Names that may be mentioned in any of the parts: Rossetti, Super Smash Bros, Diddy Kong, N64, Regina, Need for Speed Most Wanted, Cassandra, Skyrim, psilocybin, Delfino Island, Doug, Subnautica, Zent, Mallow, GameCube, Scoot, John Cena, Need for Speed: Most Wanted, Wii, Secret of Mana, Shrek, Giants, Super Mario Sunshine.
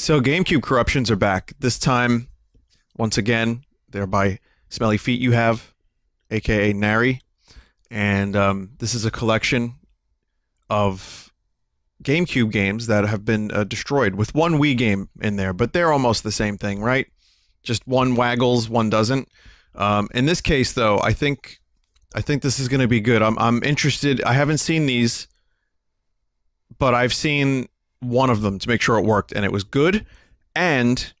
So GameCube corruptions are back. This time, once again, they're by Smelly Feet you have, aka Nari. And this is a collection of GameCube games that have been destroyed, with one Wii game in there, but they're almost the same thing, right? Just one waggles, one doesn't. In this case, though, I think this is going to be good. I'm interested. I haven't seen these, but I've seen one of them to make sure it worked, and it was good. And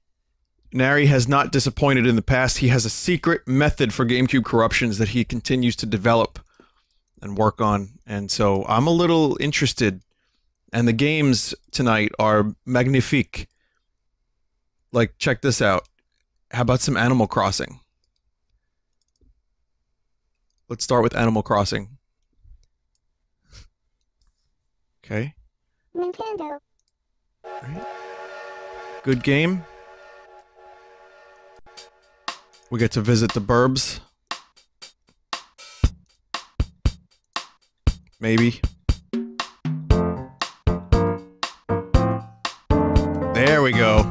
Nari has not disappointed in the past. He has a secret method for GameCube corruptions that he continues to develop and work on. And so I'm a little interested. And the games tonight are magnifique. Like, check this out. How about some Animal Crossing? Let's start with Animal Crossing. Okay. Nintendo. Right. Good game. We get to visit the burbs. Maybe. There we go.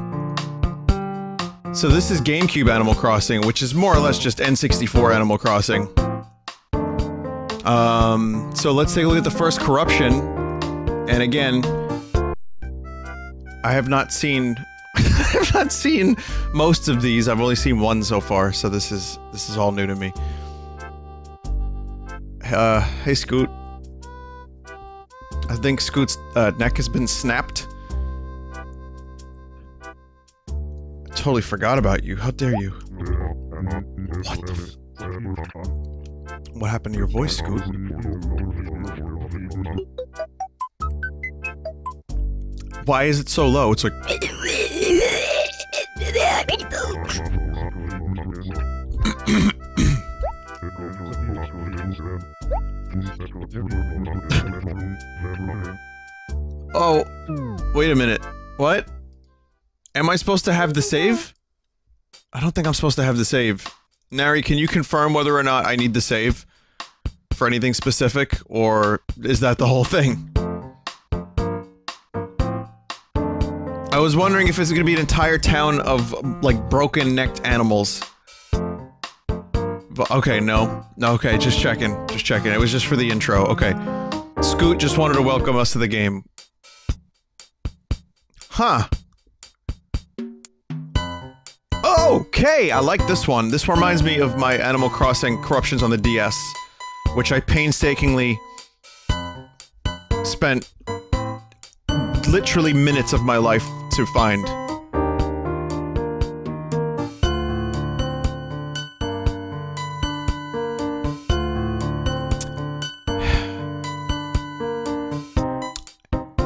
So this is GameCube Animal Crossing, which is more or less just N64 Animal Crossing. So let's take a look at the first corruption. And again, I have not seen most of these. I've only seen one so far, so this is all new to me. Hey Scoot. I think Scoot's neck has been snapped. I totally forgot about you. How dare you? What the what happened to your voice, Scoot? Why is it so low? It's like... Oh, wait a minute. What? Am I supposed to have the save? I don't think I'm supposed to have the save. Nari, can you confirm whether or not I need the save for anything specific, or is that the whole thing? I was wondering if it's gonna be an entire town of, like, broken-necked animals. But, okay, no. No, okay, just checking. Just checking. It was just for the intro. Okay. Scoot just wanted to welcome us to the game. Huh. Okay, I like this one. This reminds me of my Animal Crossing corruptions on the DS, which I painstakingly spent literally minutes of my life to find.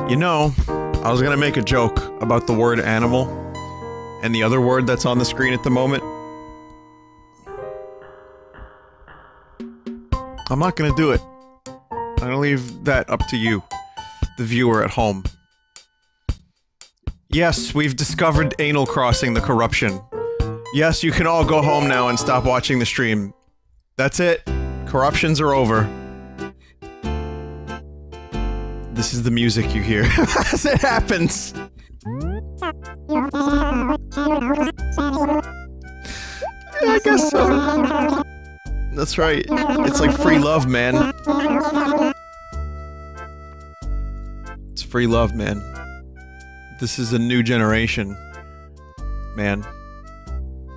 You know, I was gonna make a joke about the word animal and the other word that's on the screen at the moment. I'm not gonna do it. I'm gonna leave that up to you, the viewer at home. Yes, we've discovered Anal Crossing, the corruption. Yes, you can all go home now and stop watching the stream. That's it. Corruptions are over. This is the music you hear as it happens. Yeah, I guess so. That's right. It's like free love, man. It's free love, man. This is a new generation, man.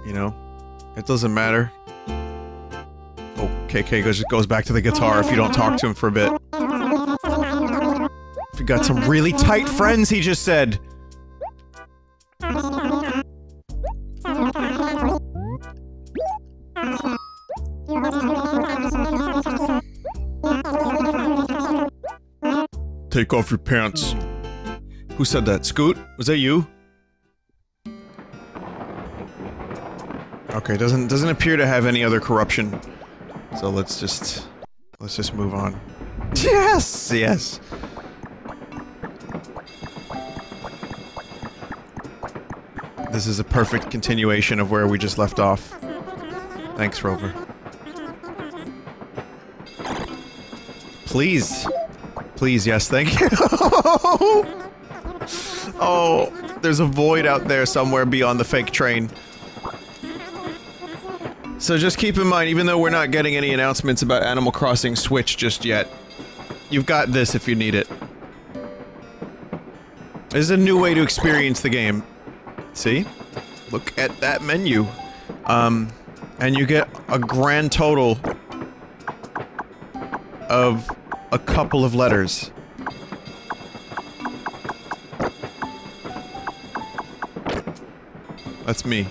You know, it doesn't matter. Oh, KK goes back to the guitar if you don't talk to him for a bit. We got some really tight friends, he just said. Take off your pants. Who said that? Scoot? Was that you? Okay, doesn't appear to have any other corruption. So let's just move on. Yes! Yes! This is a perfect continuation of where we just left off. Thanks, Rover. Please. Please, yes, thank you. Oh, there's a void out there somewhere beyond the fake train. So just keep in mind, even though we're not getting any announcements about Animal Crossing Switch just yet, you've got this if you need it. This is a new way to experience the game. See? Look at that menu. And you get a grand total of a couple of letters. That's me.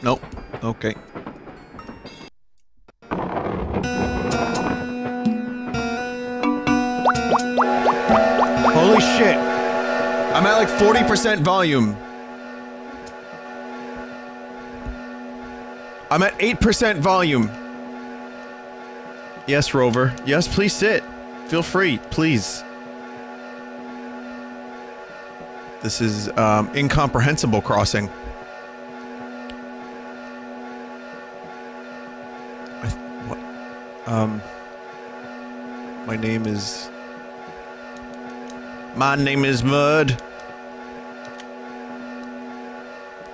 Nope. Okay. Holy shit! I'm at like 40% volume. I'm at 8% volume. Yes, Rover. Yes, please sit. Feel free, please. This is, incomprehensible crossing. My name is Mud.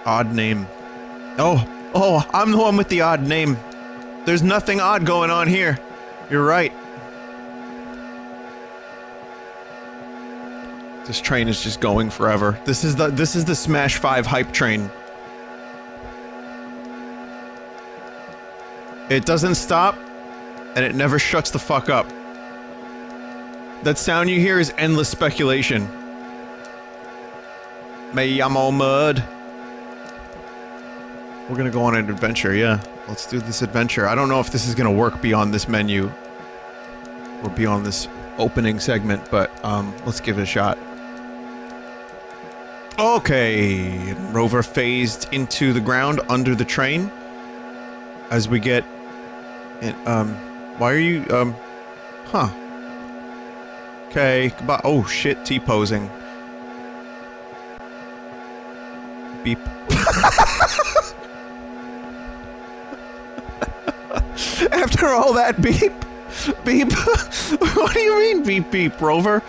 Odd name. Oh, I'm the one with the odd name. There's nothing odd going on here. You're right. This train is just going forever. This is the Smash 5 hype train. It doesn't stop. And it never shuts the fuck up. That sound you hear is endless speculation. Me llamo Mud. We're gonna go on an adventure, yeah. Let's do this adventure. I don't know if this is gonna work beyond this menu. Or beyond this opening segment, but, let's give it a shot. Okay! Rover phased into the ground under the train. As we get... And, why are you, huh. Okay, goodbye. Oh shit, T-posing. Beep. After all that beep? Beep? What do you mean beep beep, Rover?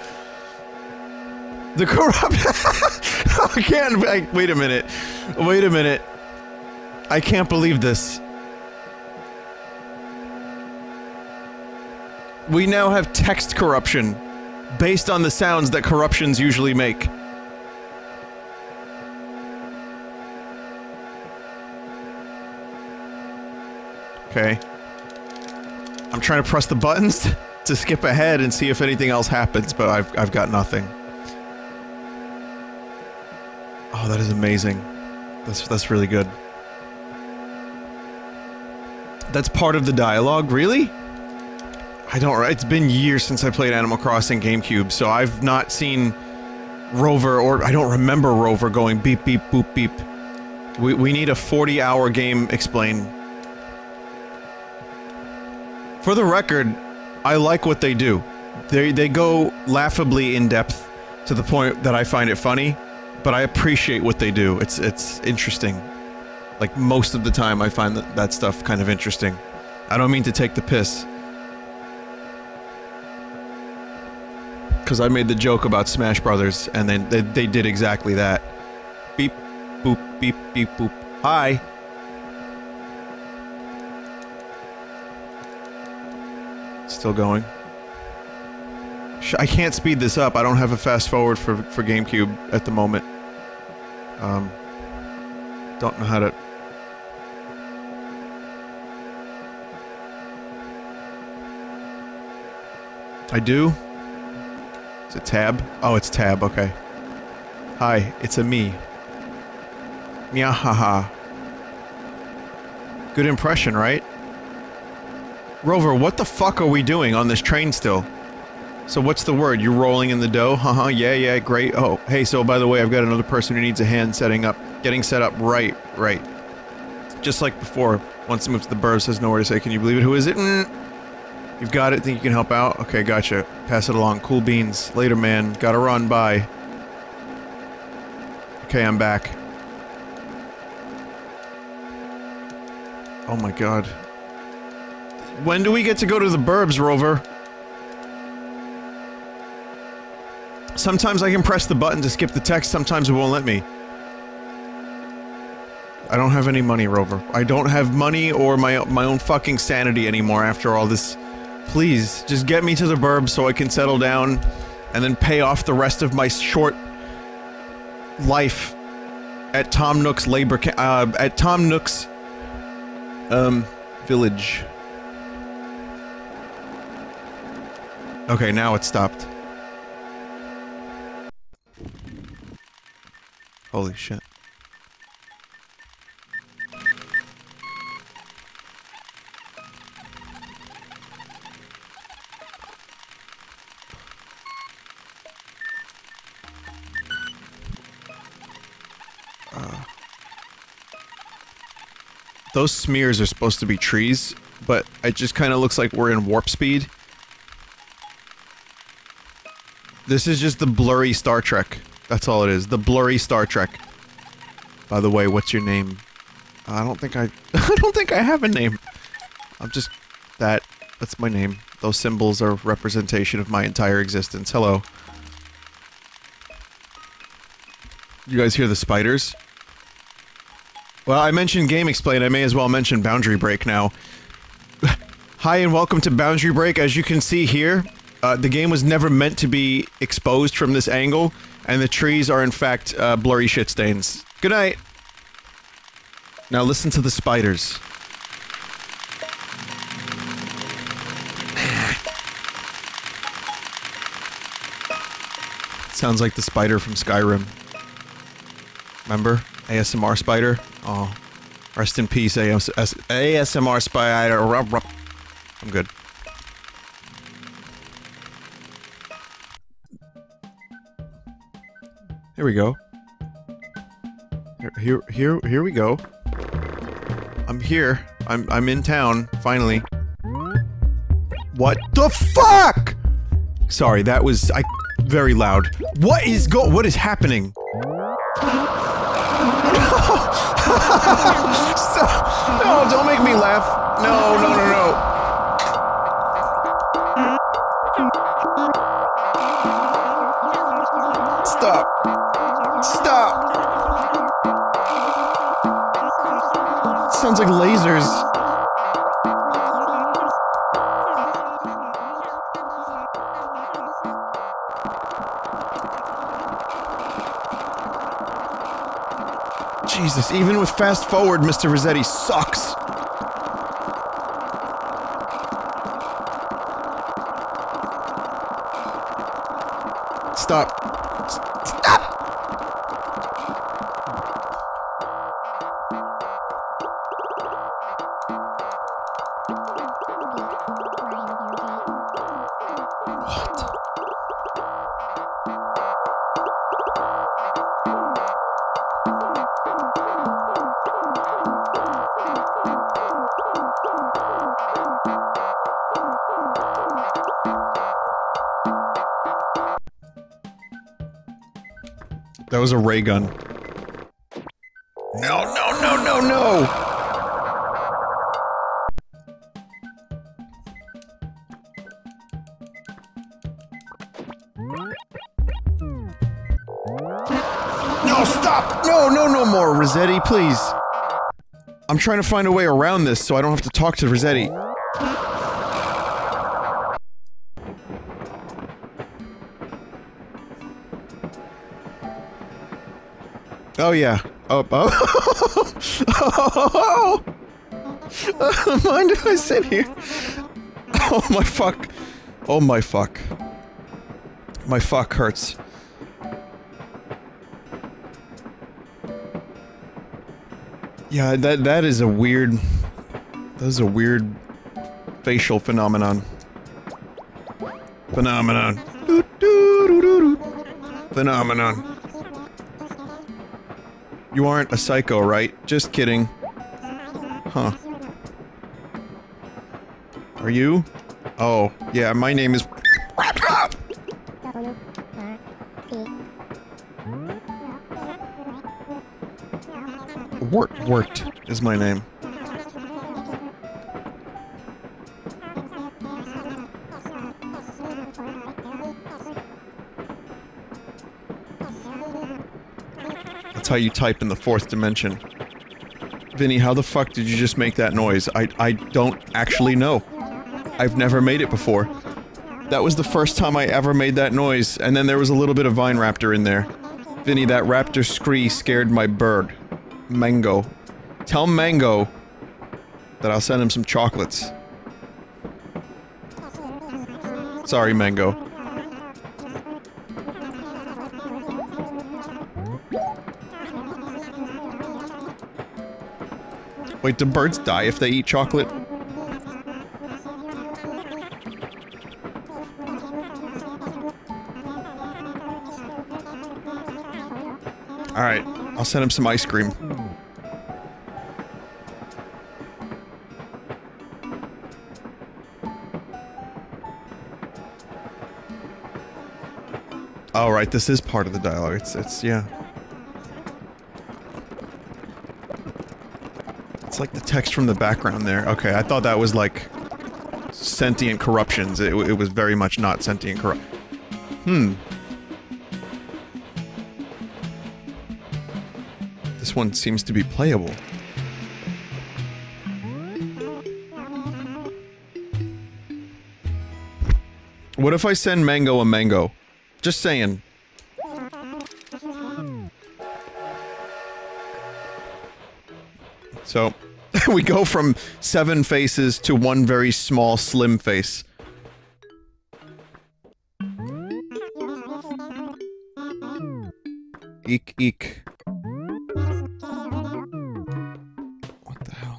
The corrupt- I can't- wait a minute. I can't believe this. We now have text corruption, based on the sounds that corruptions usually make. Okay. I'm trying to press the buttons to skip ahead and see if anything else happens, but I've got nothing. Oh, that is amazing. That's really good. That's part of the dialogue, really? I don't... It's been years since I played Animal Crossing GameCube, so I've not seen Rover, or I don't remember Rover going beep beep boop beep. We need a 40-hour game explain. For the record, I like what they do. They go laughably in-depth to the point that I find it funny, but I appreciate what they do. It's interesting. Like, most of the time I find that stuff kind of interesting. I don't mean to take the piss. Because I made the joke about Smash Brothers, and then they did exactly that. Beep, boop, beep, beep, boop. Hi! Still going. I can't speed this up, I don't have a fast forward for GameCube at the moment. Don't know how to... I do? Is it tab? Oh, it's tab, okay. Hi, it's a me. Myahaha. Good impression, right? Rover, what the fuck are we doing on this train still? So what's the word? You're rolling in the dough? Haha, yeah, great. Oh, hey, so by the way, I've got another person who needs a hand setting up. Getting set up, right. just like before, once he moves to the burbs, has nowhere to say, can you believe it? Who is it? You've got it, think you can help out? Okay, gotcha. Pass it along. Cool beans. Later, man. Gotta run. Bye. Okay, I'm back. Oh my god. When do we get to go to the burbs, Rover? Sometimes I can press the button to skip the text, sometimes it won't let me. I don't have any money, Rover. I don't have money or my own fucking sanity anymore after all this. Please, just get me to the burbs so I can settle down and then pay off the rest of my short life at Tom Nook's village. Okay, now it stopped. Holy shit. Those smears are supposed to be trees, but it just kind of looks like we're in warp speed. This is just the blurry Star Trek. That's all it is. The blurry Star Trek. By the way, what's your name? I don't think I have a name. I'm just... That's my name. Those symbols are a representation of my entire existence. Hello. You guys hear the spiders? Well, I mentioned Game Explain, I may as well mention Boundary Break now. Hi and welcome to Boundary Break. As you can see here, the game was never meant to be exposed from this angle, and the trees are in fact, blurry shit stains. Good night! Now listen to the spiders. Sounds like the spider from Skyrim. Remember? ASMR spider? Oh, rest in peace, ASMR spider. I'm good. Here we go. Here we go. I'm here. I'm in town, finally. What the fuck?! Sorry, that was, very loud. What is happening? So, no, don't make me laugh. No, no, no, no. Stop. Stop. Sounds like lasers. Jesus, even with fast forward, Mr. Rossetti sucks. Stop. Stop! What? That was a ray gun. No, no, no, no, no! No, stop! No, no, no more, Rossetti, please! I'm trying to find a way around this so I don't have to talk to Rossetti. Oh yeah. Oh, oh. Mind if I sit here? Oh my fuck. Oh my fuck. My fuck hurts. Yeah, that is a weird... That is a weird... facial phenomenon. Phenomenon. Phenomenon. You aren't a psycho, right? Just kidding. Huh. Are you? Oh, yeah, my name is... Wort is my name. That's how you type in the fourth dimension. Vinny, how the fuck did you just make that noise? I don't actually know. I've never made it before. That was the first time I ever made that noise, and then there was a little bit of Vine Raptor in there. Vinny, that raptor scree scared my bird. Mango. Tell Mango that I'll send him some chocolates. Sorry, Mango. Wait, do birds die if they eat chocolate? Alright, I'll send him some ice cream. All right, this is part of the dialogue. It's yeah. It's like the text from the background there. Okay, I thought that was like sentient corruptions. It was very much not sentient corrupt. This one seems to be playable. What if I send Mango a mango? Just saying. So, we go from 7 faces to one very small, slim face. Eek, eek. What the hell?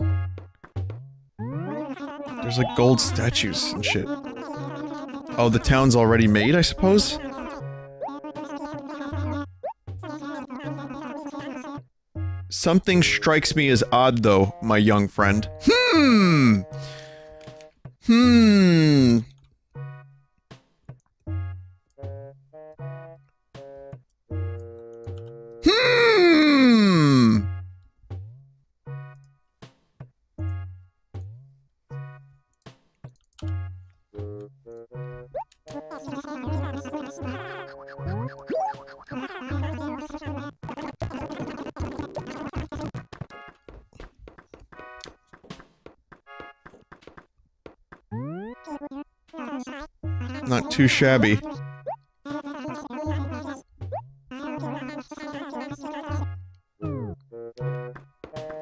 There's like gold statues and shit. Oh, the town's already made, I suppose? Something strikes me as odd, though, my young friend. Not too shabby.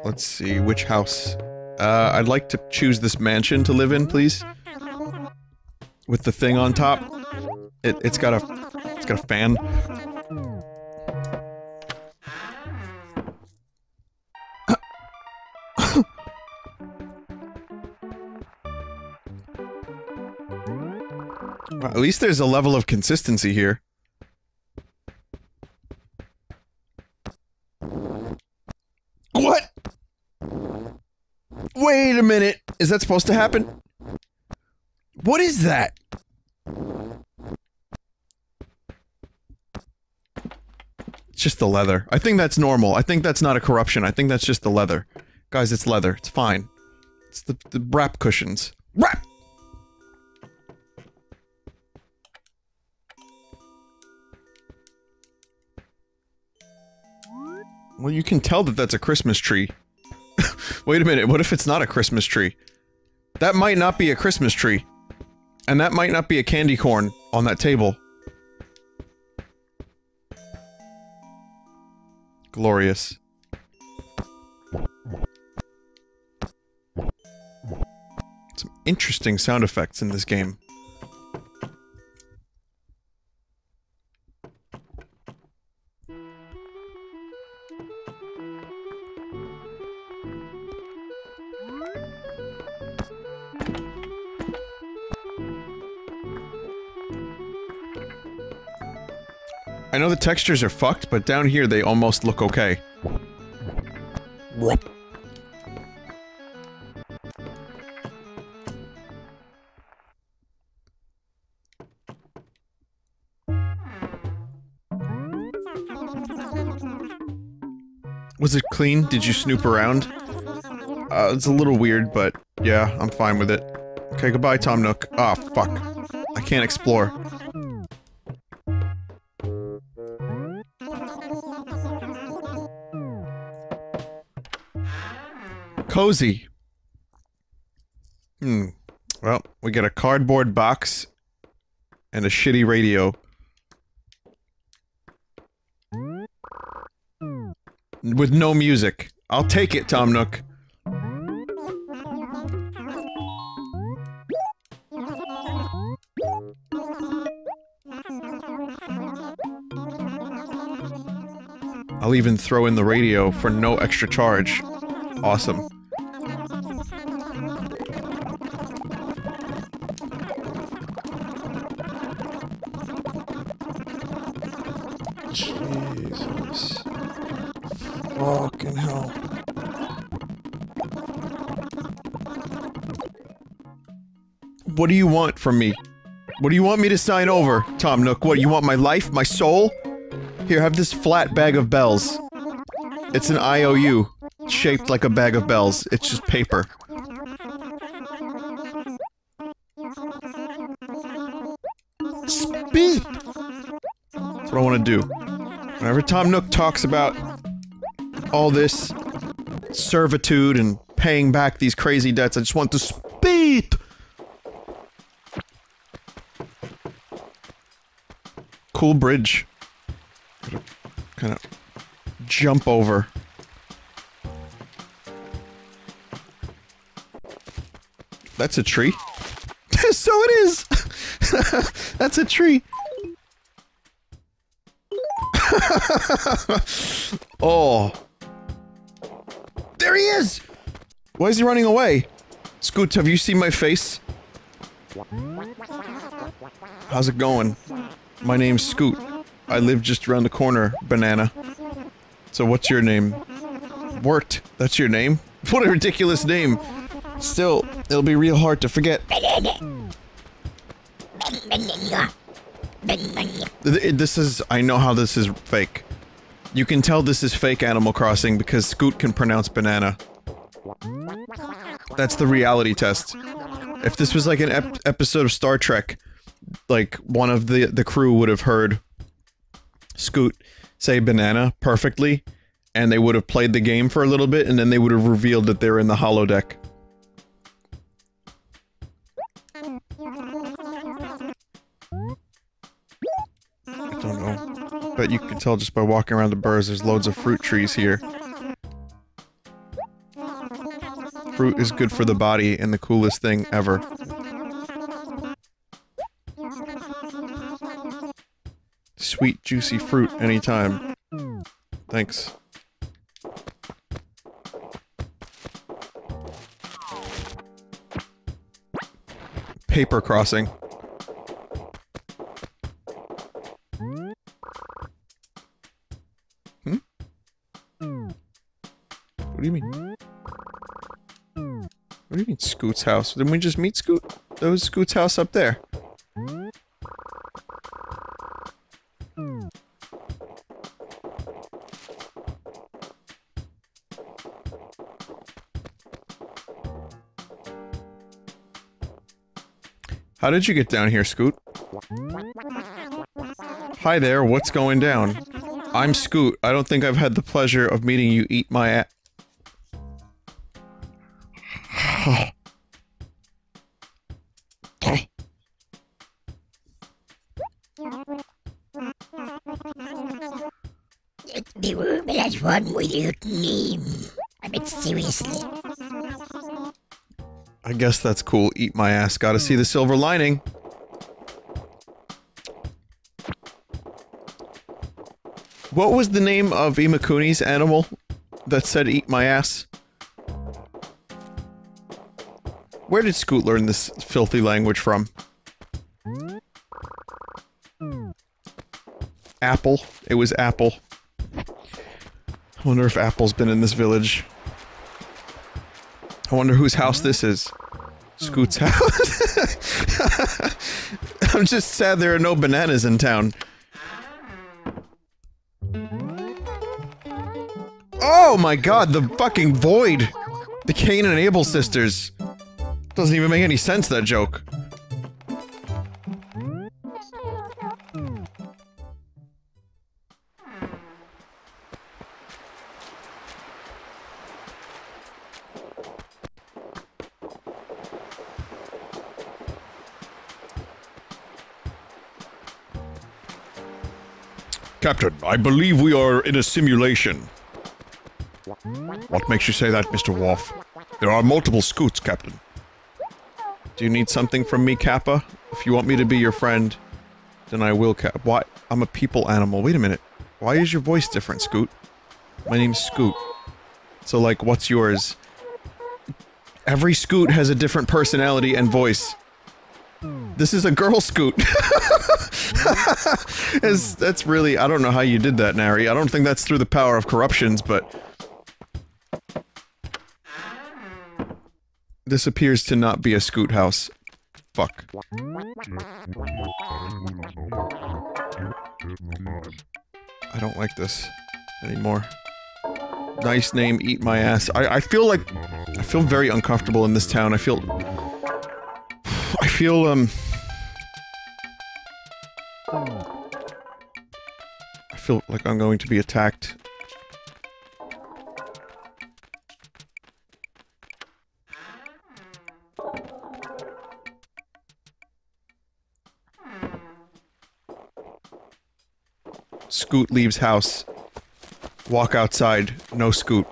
Let's see, which house? I'd like to choose this mansion to live in, please. With the thing on top. It's got a fan. At least there's a level of consistency here. What? Wait a minute. Is that supposed to happen? What is that? It's just the leather. I think that's normal. I think that's not a corruption. I think that's just the leather. Guys, it's leather. It's fine. It's the wrap cushions. Wrap! Well, you can tell that that's a Christmas tree. Wait a minute, what if it's not a Christmas tree? That might not be a Christmas tree. And that might not be a candy corn on that table. Glorious. Some interesting sound effects in this game. I know the textures are fucked, but down here they almost look okay. Was it clean? Did you snoop around? It's a little weird, but yeah, I'm fine with it. Okay, goodbye, Tom Nook. Ah, fuck. I can't explore. Cozy. Hmm. Well, we get a cardboard box and a shitty radio. With no music. I'll take it, Tom Nook. I'll even throw in the radio for no extra charge. Awesome. Jesus. Fucking hell. What do you want from me? What do you want me to sign over, Tom Nook? What, you want my life? My soul? Here, have this flat bag of bells. It's an IOU. Shaped like a bag of bells. It's just paper. Speed! That's what I want to do. Whenever Tom Nook talks about all this servitude and paying back these crazy debts, I just want to speed! Cool bridge. Gotta kind of jump over. That's a tree. So it is! That's a tree. Oh. There he is! Why is he running away? Scoot, have you seen my face? How's it going? My name's Scoot. I live just around the corner, banana. So what's your name? Wirt. That's your name? What a ridiculous name. Still, it'll be real hard to forget. This is... I know how this is fake. You can tell this is fake Animal Crossing because Scoot can pronounce banana. That's the reality test. If this was like an episode of Star Trek, like, one of the crew would have heard Scoot say banana perfectly, and they would have played the game for a little bit, and then they would have revealed that they're in the holodeck. But you can tell just by walking around the burrs, there's loads of fruit trees here. Fruit is good for the body and the coolest thing ever. Sweet, juicy fruit anytime. Thanks. Paper crossing. Scoot's house. Didn't we just meet Scoot? That was Scoot's house up there. How did you get down here, Scoot? Hi there, what's going down? I'm Scoot. I don't think I've had the pleasure of meeting you. Eat my ass. One without name. I mean, seriously. I guess that's cool. Eat my ass. Gotta see the silver lining. What was the name of Imakuni's animal that said eat my ass? Where did Scoot learn this filthy language from? Apple. It was Apple. I wonder if Apple's been in this village. I wonder whose house this is. Scoot's house. I'm just sad there are no bananas in town. Oh my god, the fucking void! The Cain and Abel sisters. Doesn't even make any sense, that joke. Captain, I believe we are in a simulation. What makes you say that, Mr. Worf? There are multiple Scoots, Captain. Do you need something from me, Kappa? If you want me to be your friend, then I will, Kappa. Why? I'm a people animal. Wait a minute. Why is your voice different, Scoot? My name's Scoot. So, like, what's yours? Every Scoot has a different personality and voice. This is a girl Scoot. That's really, I don't know how you did that, Nari. I don't think that's through the power of corruptions, but... this appears to not be a Scoot house. Fuck. I don't like this anymore. Nice name, eat my ass. I feel like... I feel very uncomfortable in this town. I feel like I'm going to be attacked. Scoot leaves house. Walk outside. No Scoot.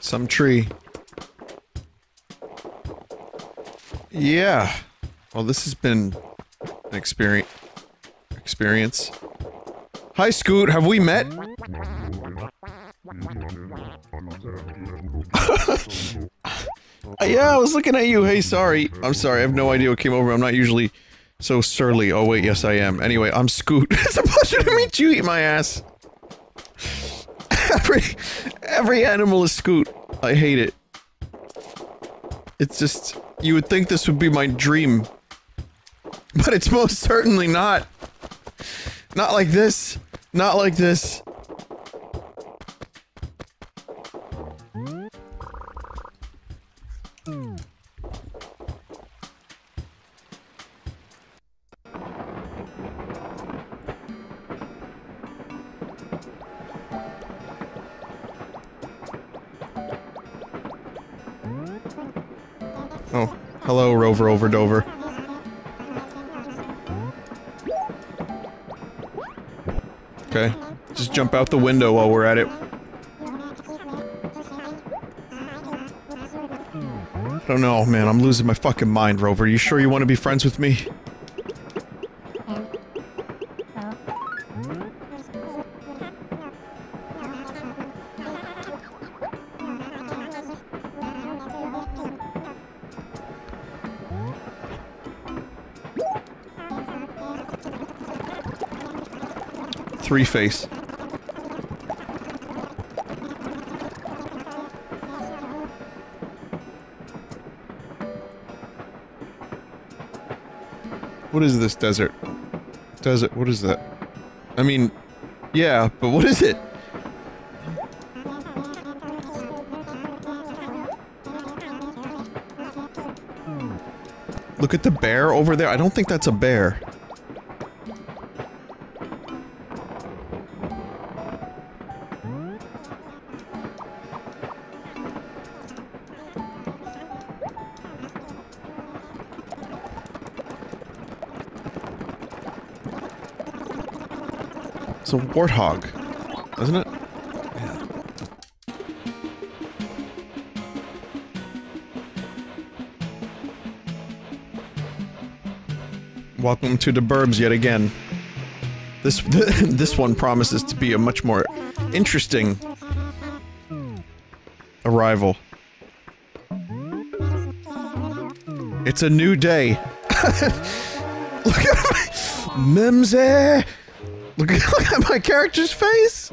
Some tree. Yeah. Well, this has been an experience. Hi, Scoot. Have we met? Yeah, I was looking at you. Hey, sorry. I'm sorry. I have no idea what came over. I'm not usually so surly. Oh, wait. Yes, I am. Anyway, I'm Scoot. It's a pleasure to meet you. Eat my ass. Every animal is Scoot. I hate it. It's just... you would think this would be my dream. But it's most certainly not. Not like this. Not like this. Hello, Rover over Dover. Okay. Just jump out the window while we're at it. I don't know, man. I'm losing my fucking mind, Rover. You sure you want to be friends with me? Three-face. What is this desert? Desert, what is that? I mean, yeah, but what is it? Look at the bear over there. I don't think that's a bear. A warthog, isn't it? Yeah. Welcome to the burbs yet again. This one promises to be a much more interesting arrival. It's a new day. Look at Mimsy! Look at my character's face!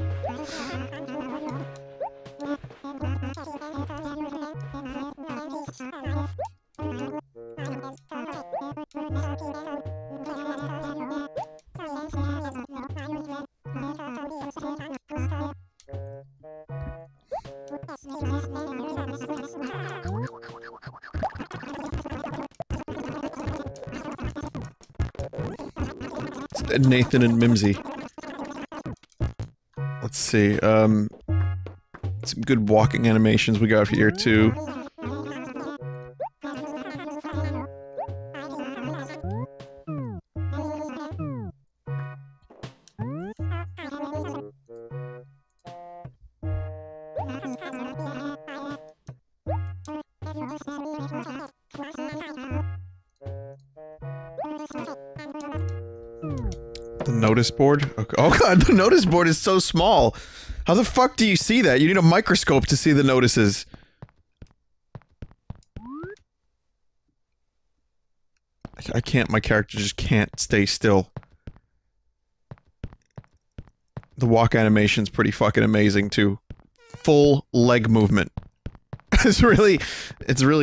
Nathan and Mimsy. Let's see, some good walking animations we got here, too. Board? Oh god, the notice board is so small! How the fuck do you see that? You need a microscope to see the notices. I can't, my character just can't stay still. The walk animation's pretty fucking amazing too. Full leg movement. It's really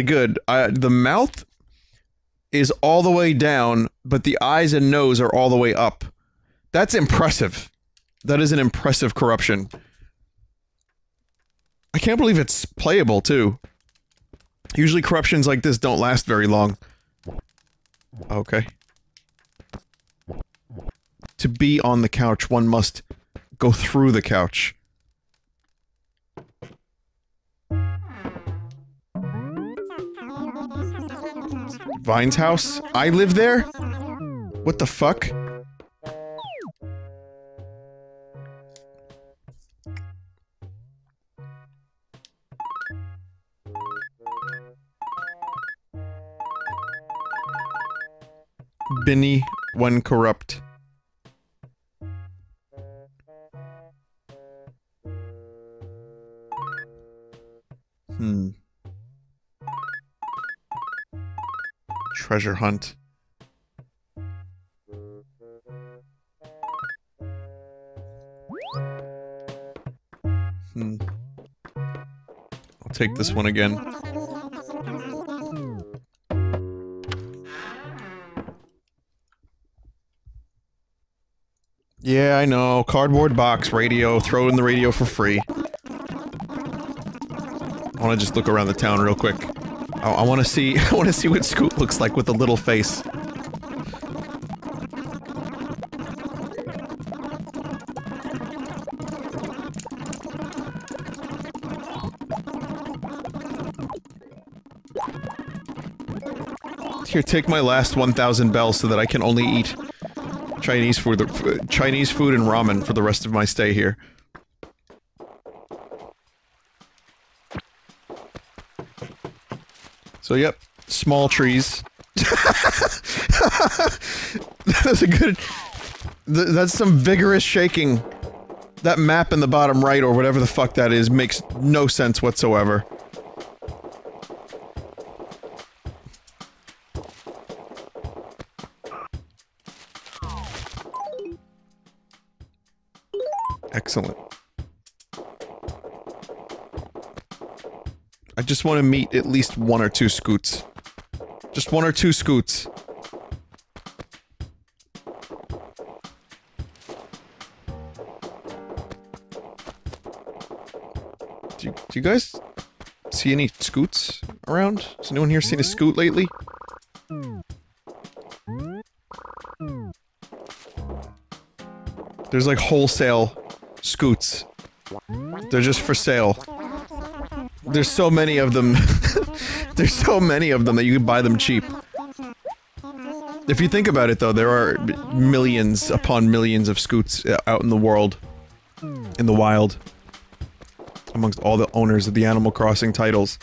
good. The mouth is all the way down, but the eyes and nose are all the way up. That's impressive. That is an impressive corruption. I can't believe it's playable, too. Usually corruptions like this don't last very long. Okay. To be on the couch, one must go through the couch. Vine's house? I live there? What the fuck? Binny when corrupt. Treasure hunt. I'll take this one again. Yeah, I know. Cardboard box, radio, throw in the radio for free. I wanna just look around the town real quick. I wanna see what Scoot looks like with a little face. Here, take my last 1,000 bells so that I can only eat Chinese food and ramen for the rest of my stay here. So yep, small trees. That's a good... That's some vigorous shaking. That map in the bottom right or whatever the fuck that is makes no sense whatsoever. Excellent. I just want to meet at least one or two Scoots. Just one or two Scoots. Do you guys see any Scoots around? Has anyone here seen a Scoot lately? There's like wholesale Scoots. They're just for sale. There's so many of them. There's so many of them that you can buy them cheap. If you think about it though, there are millions upon millions of Scoots out in the world. In the wild. Amongst all the owners of the Animal Crossing titles.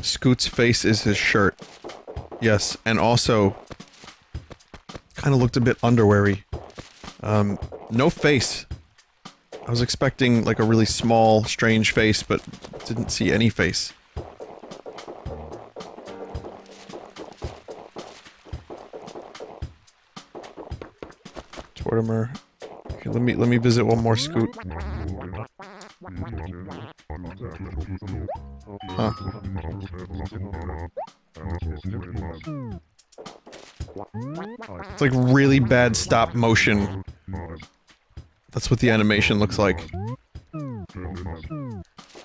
Scoot's face is his shirt. Yes, and also... kind of looked a bit underweary. No face. I was expecting like a really small, strange face, but didn't see any face. Mortimer. Okay, let me visit one more Scoot. Huh. It's like really bad stop motion. That's what the animation looks like. I'm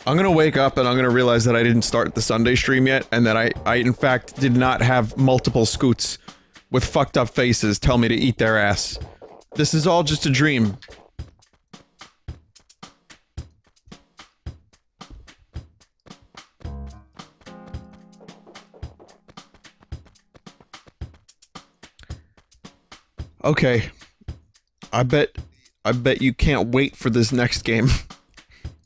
gonna wake up and I'm gonna realize that I didn't start the Sunday stream yet, and that I in fact did not have multiple Scoots with fucked up faces tell me to eat their ass. This is all just a dream. Okay. I bet you can't wait for this next game.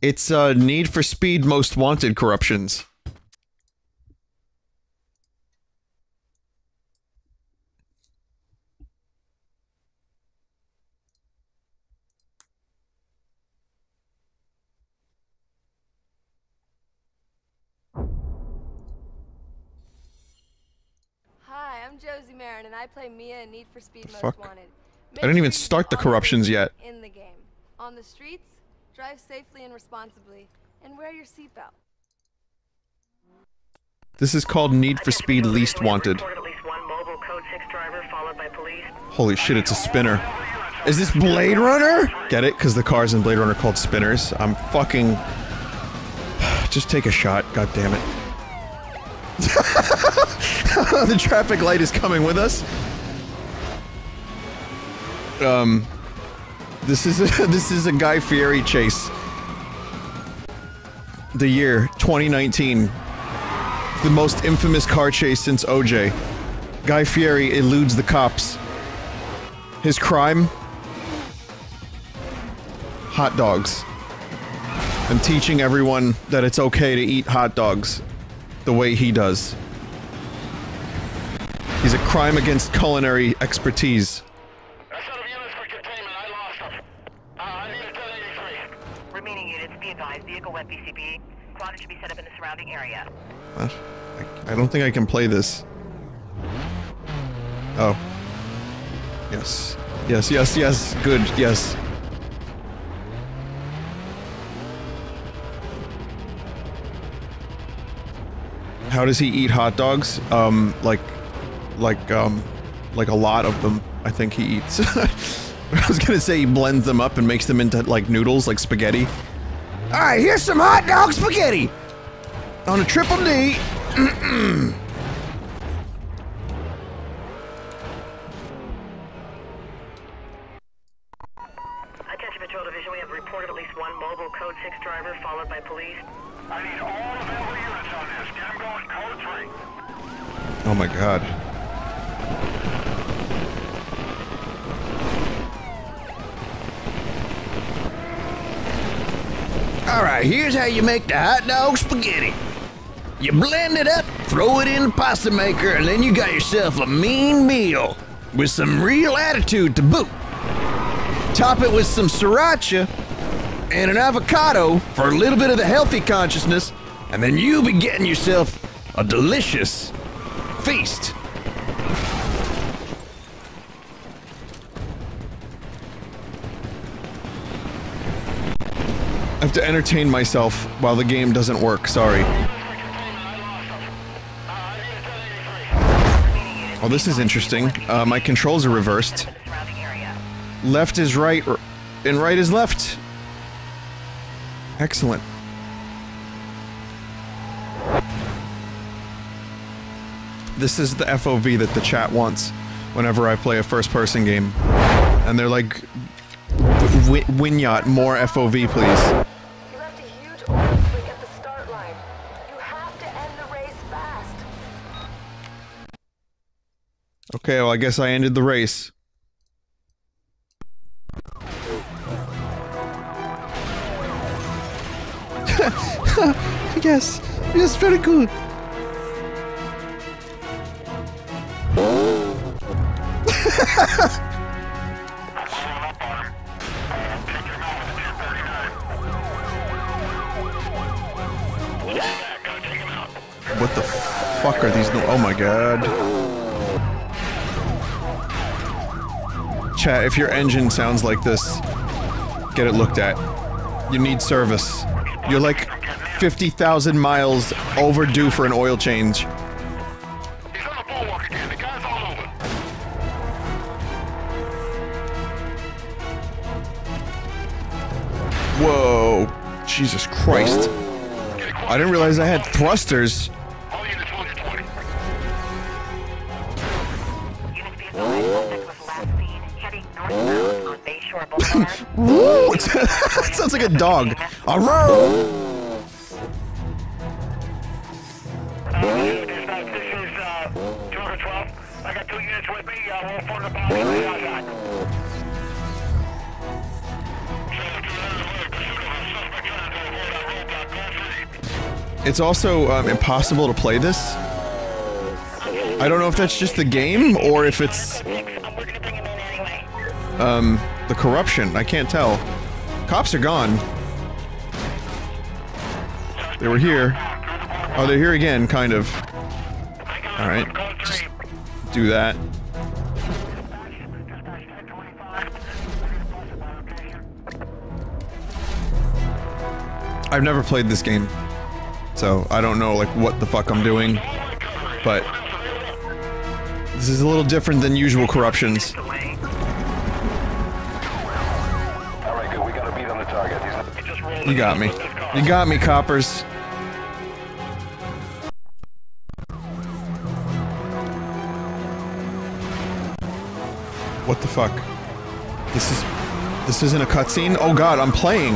It's, Need for Speed Most Wanted Corruptions. I play Mia in Need for Speed Most Wanted. I didn't even start the corruptions yet. In the game, on the streets, drive safely and responsibly, and wear your seatbelt. This is called Need for Speed Least Wanted. Holy shit, it's a spinner. Is this Blade Runner? Get it? Because the cars in Blade Runner are called spinners. I'm fucking... Just take a shot, god damn it. The traffic light is coming with us. This is a Guy Fieri chase. The year 2019. The most infamous car chase since OJ. Guy Fieri eludes the cops. His crime? Hot dogs. I'm teaching everyone that it's okay to eat hot dogs the way he does. He's a crime against culinary expertise. That's out of units for containment. I lost them. I need a 1083. Remaining units, be advised. Vehicle web BCB. Squadron should be set up in the surrounding area. I don't think I can play this. Oh. Yes. Yes, yes, yes. Good, yes. How does he eat hot dogs? Like a lot of them, I think he eats. I was gonna say he blends them up and makes them into, like, noodles, like spaghetti. Alright, here's some hot dog spaghetti! On a triple D! Mm-mm. Attention Patrol Division, we have reported at least one mobile Code 6 driver followed by police. I need all available units on this. I'm going Code 3. Oh my god. Alright, here's how you make the hot dog spaghetti. You blend it up, throw it in the pasta maker, and then you got yourself a mean meal. With some real attitude to boot. Top it with some sriracha and an avocado for a little bit of the healthy consciousness, and then you'll be getting yourself a delicious feast. I have to entertain myself while the game doesn't work, sorry. Oh, this is interesting. My controls are reversed. Left is right, and right is left. Excellent. This is the FOV that the chat wants whenever I play a first-person game. And they're like, Winyat, more FOV, please. You left a huge oil slick at the start line. You have to end the race fast. Okay, well, I guess I ended the race. I guess. It's very good. bad. Chat, if your engine sounds like this, get it looked at. You need service. You're like 50,000 miles overdue for an oil change. Whoa. Jesus Christ. I didn't realize I had thrusters. Woo! It sounds like a dog. Arrgh! This is 212. I got 2 units with me. We're for the bomb. It's also impossible to play this. I don't know if that's just the game or if it's the corruption. I can't tell. Cops are gone. They were here. Oh, they're here again, kind of. Alright. Just do that. I've never played this game. So, I don't know, like, what the fuck I'm doing. But this is a little different than usual corruptions. You got me. You got me, coppers. What the fuck? This isn't a cutscene? Oh god, I'm playing!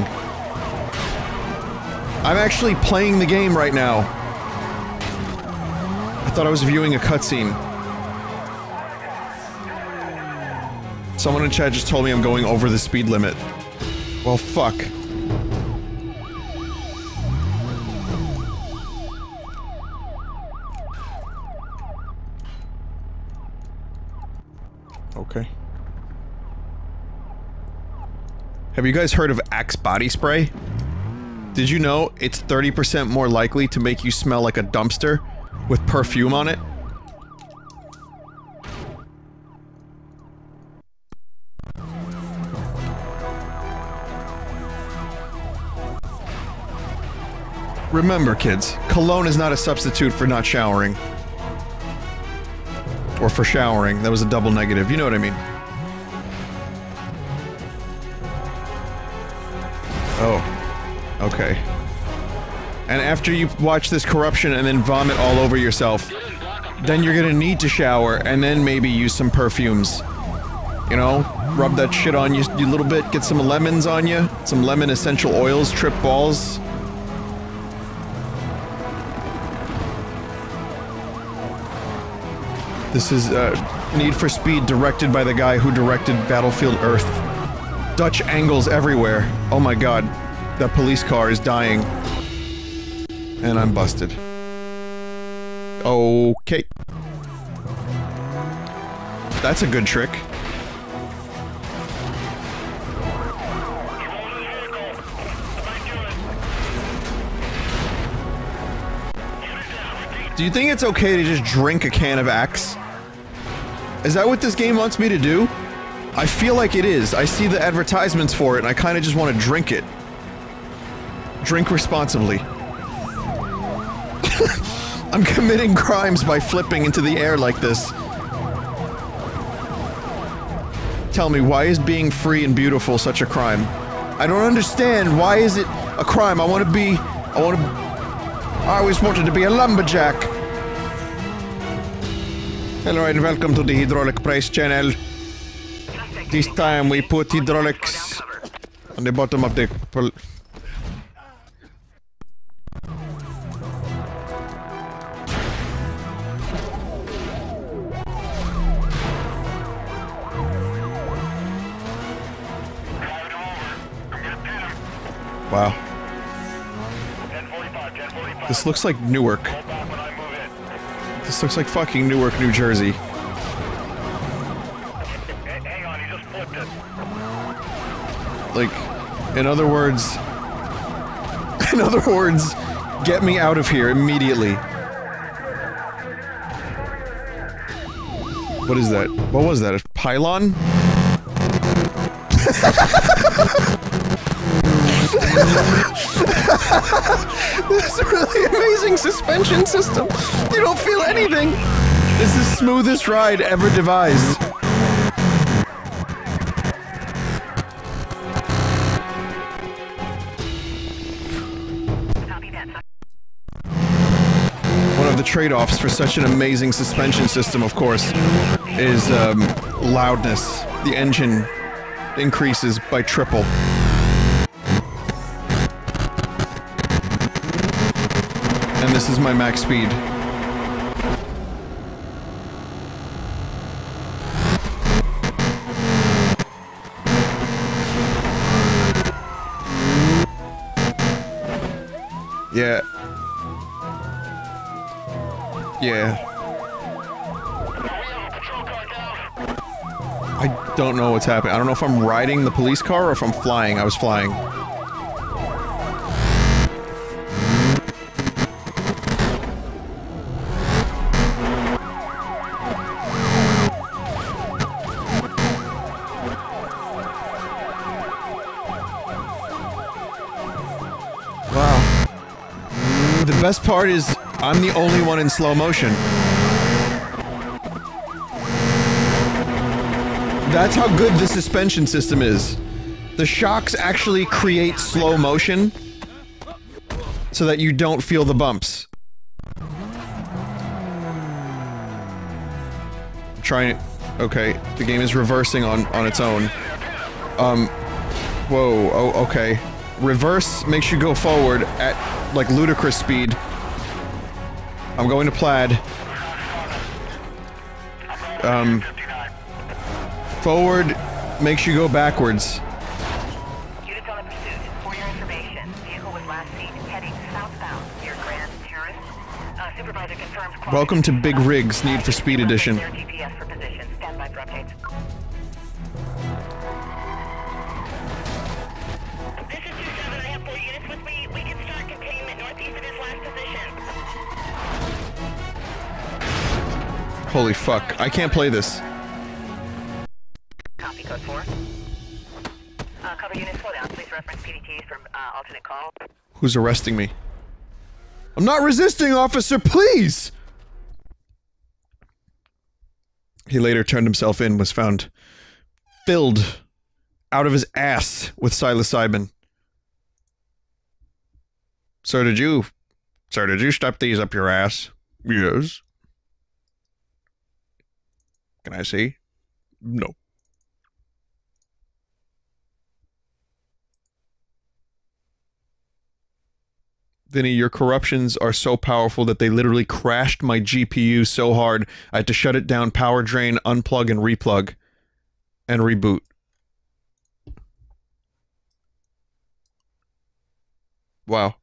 I'm actually playing the game right now. I thought I was viewing a cutscene. Someone in chat just told me I'm going over the speed limit. Well, fuck. Okay. Have you guys heard of Axe body spray? Did you know it's 30% more likely to make you smell like a dumpster with perfume on it? Remember, kids, cologne is not a substitute for not showering. Or for showering. That was a double negative. You know what I mean. Oh. Okay. And after you watch this corruption and then vomit all over yourself, then you're gonna need to shower and then maybe use some perfumes. You know? Rub that shit on you a little bit, get some lemons on you, some lemon essential oils, trip balls. This is, Need for Speed directed by the guy who directed Battlefield Earth. Dutch angles everywhere. Oh my god. That police car is dying. And I'm busted. Okay. That's a good trick. Do you think it's okay to just drink a can of Axe? Is that what this game wants me to do? I feel like it is. I see the advertisements for it and I kinda just want to drink it. Drink responsibly. I'm committing crimes by flipping into the air like this. Tell me, why is being free and beautiful such a crime? I don't understand. Why is it a crime? I always wanted to be a lumberjack. Hello and welcome to the hydraulic price channel. This time we put hydraulics on the bottom of the... Wow. This looks like Newark. This looks like fucking Newark, New Jersey. Hang on, he just flipped it. Like, in other words, get me out of here immediately. What is that? What was that? A pylon? This really amazing suspension system. You don't feel anything. It's the smoothest ride ever devised. The trade-offs for such an amazing suspension system, of course, is loudness. The engine increases by triple. And this is my max speed. Yeah. Yeah. I don't know what's happening. I don't know if I'm riding the police car or if I'm flying. I was flying. Wow. The best part is I'm the only one in slow motion. That's how good the suspension system is. The shocks actually create slow motion so that you don't feel the bumps. I'm trying it. Okay, the game is reversing on its own. Whoa, oh, okay. Reverse makes you go forward at, like, ludicrous speed. I'm going to plaid. Forward makes you go backwards. Units on a pursuit. For your information, vehicle was last seen heading southbound near Grand Terrace. Supervisor confirms. Welcome to Big Rigs Need for Speed Edition. GPS for position. Stand by for updates. This is 27. I have 4 units with me. We can start containment northeast of his last position. Holy fuck, I can't play this. Copy code 4. Cover unit, slow down. Please reference PDTs from alternate call. Who's arresting me? I'm not resisting, officer, please! He later turned himself in, was found filled out of his ass with psilocybin. Sir, did you stuff these up your ass? Yes. Can I see? No. Vinny, your corruptions are so powerful that they literally crashed my GPU so hard I had to shut it down, power drain, unplug and replug. And reboot. Wow.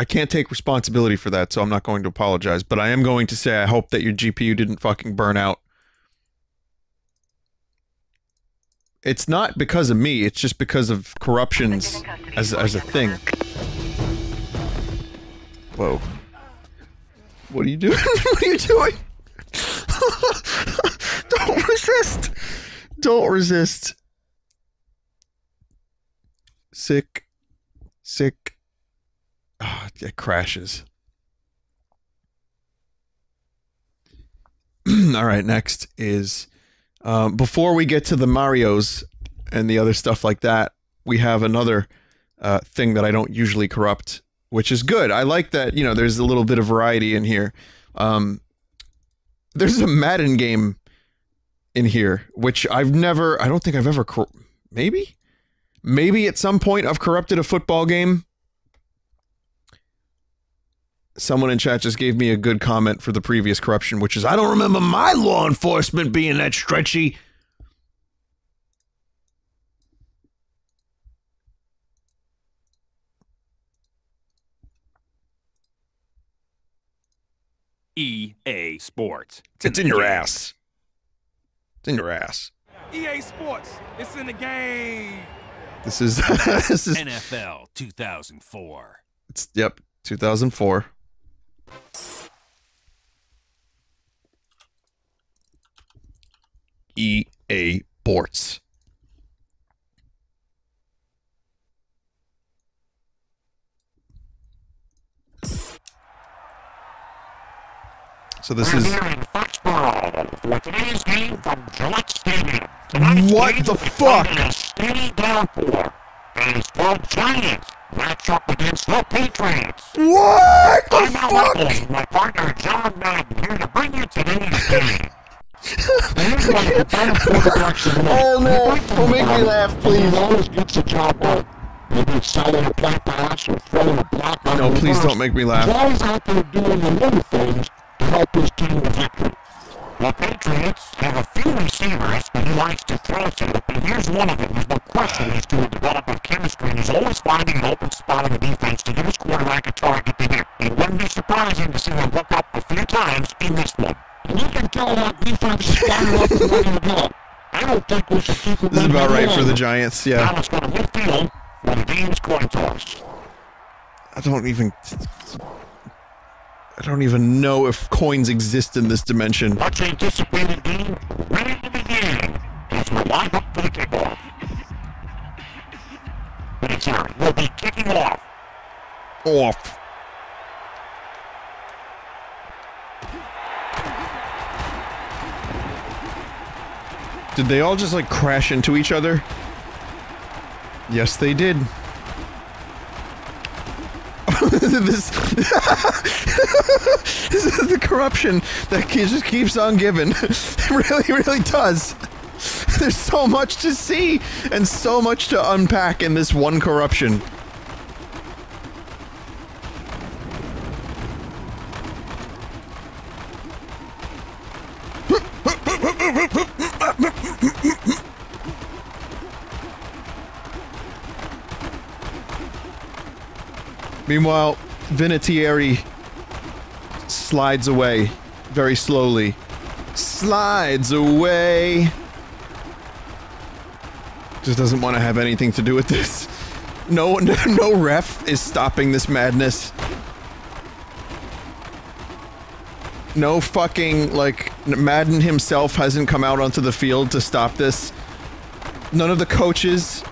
I can't take responsibility for that, so I'm not going to apologize, but I am going to say I hope that your GPU didn't fucking burn out. It's not because of me, it's just because of corruptions as a thing. Whoa. What are you doing? What are you doing? Don't resist! Don't resist. Sick. Sick. Oh, it crashes. Alright, next is... before we get to the Marios and the other stuff like that, we have another thing that I don't usually corrupt, which is good. I like that, you know, there's a little bit of variety in here. There's a Madden game in here, which I've never... I don't think I've ever... Maybe? Maybe at some point I've corrupted a football game? Someone in chat just gave me a good comment for the previous corruption, which is, I don't remember my law enforcement being that stretchy. EA Sports. It's in your ass. It's in your ass. EA Sports. It's in the game. This is... this is... NFL 2004. It's... Yep. 2004. EA Sports. So this is... What the fuck? What the fuck? My partner John Madden here to bring you today's game. Oh no, don't make me laugh, please. No, please don't make me laugh. Always out there doing the little things to help his team win victory. The Patriots have a few receivers that he likes to throw to, and here's one of them. There's no question as to a development of chemistry, and he's always finding an open spot in the defense to give his quarterback a target to hit. It wouldn't be surprising to see him look up a few times in this one. And you can tell that defense is starting up and ready to go. I don't think we should keep him. This is about right for the Giants, yeah. Now it's going to midfield for the game's coin toss. I don't even know if coins exist in this dimension. Much anticipated game, ready to begin as we line up for the kickoff. But it's here, we'll be kicking off. Off. Did they all just, like, crash into each other? Yes, they did. This is the corruption that just keeps on giving. It really does. There's so much to see and so much to unpack in this one corruption. Meanwhile, Vinatieri slides away, very slowly. Slides away! Just doesn't want to have anything to do with this. No ref is stopping this madness. No fucking, like, Madden himself hasn't come out onto the field to stop this. None of the coaches.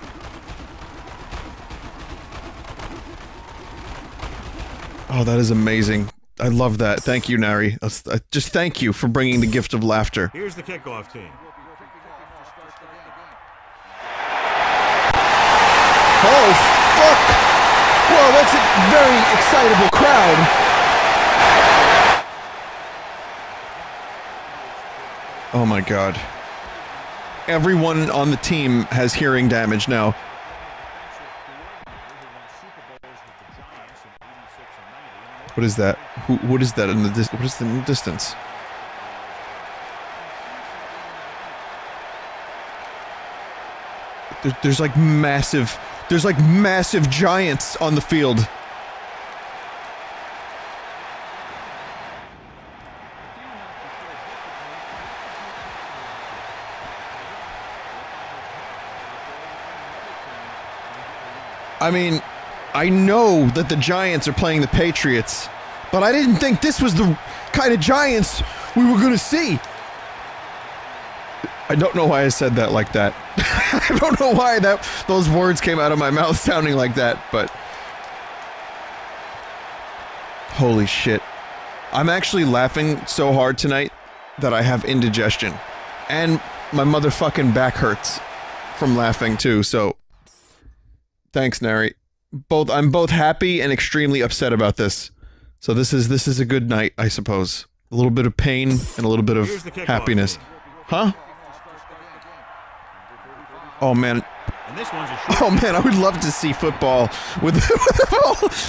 Oh, that is amazing. I love that. Thank you, Nari. Just thank you for bringing the gift of laughter. Here's the kickoff team. Oh, fuck! Well, that's a very excitable crowd. Oh my god. Everyone on the team has hearing damage now. What is that? What is that in the distance? There's like massive... There's like massive giants on the field. I mean... I know that the Giants are playing the Patriots, but I didn't think this was the kind of Giants we were gonna see. I don't know why I said that like that. I don't know why those words came out of my mouth sounding like that, but... Holy shit. I'm actually laughing so hard tonight that I have indigestion. And my motherfucking back hurts from laughing too, so... Thanks, Nari. I'm both happy and extremely upset about this. So this is a good night, I suppose. A little bit of pain and a little bit of happiness. Huh? Oh man. Oh man, I would love to see football with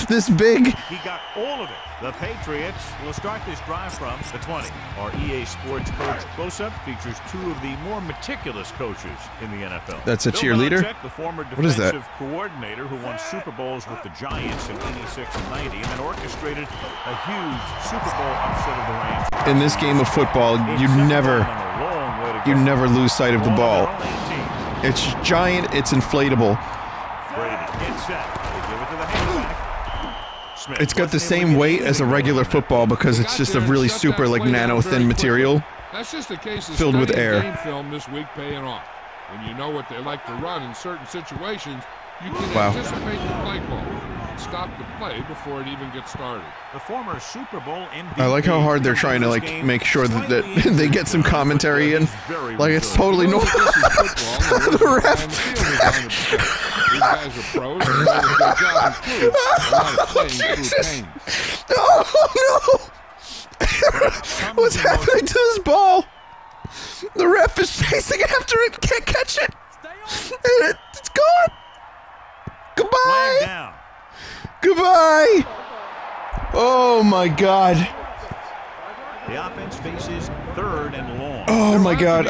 this big. He got all of it. The Patriots will start this drive from the 20. Our EA Sports coach close-up features two of the more meticulous coaches in the NFL. That's a cheerleader? Bill Belichick, the former defensive coordinator who won Super Bowls with the Giants in 86 and 90 and then orchestrated a huge Super Bowl upset of the Rams. In this game of football, you never lose sight of the ball. It's giant, it's inflatable. Brady gets set. They give it to the handback. It's got the same weight as a regular football because it's just a really super, like, nano-thin material filled with air. Game film this week paying off. When you know what they like to run in certain situations, you can anticipate the play call, stop the play before it even gets started. The former Super Bowl MVP. I like how hard they're trying to, like, make sure that they get some commentary in. Like, it's totally normal. The ref. These guys are pros. Oh, Jesus. Oh, no. What's happening to this ball? The ref is chasing after it. Can't catch it. And it's gone. Goodbye. Goodbye. Oh, my God. The offense faces third and long. Oh, my God.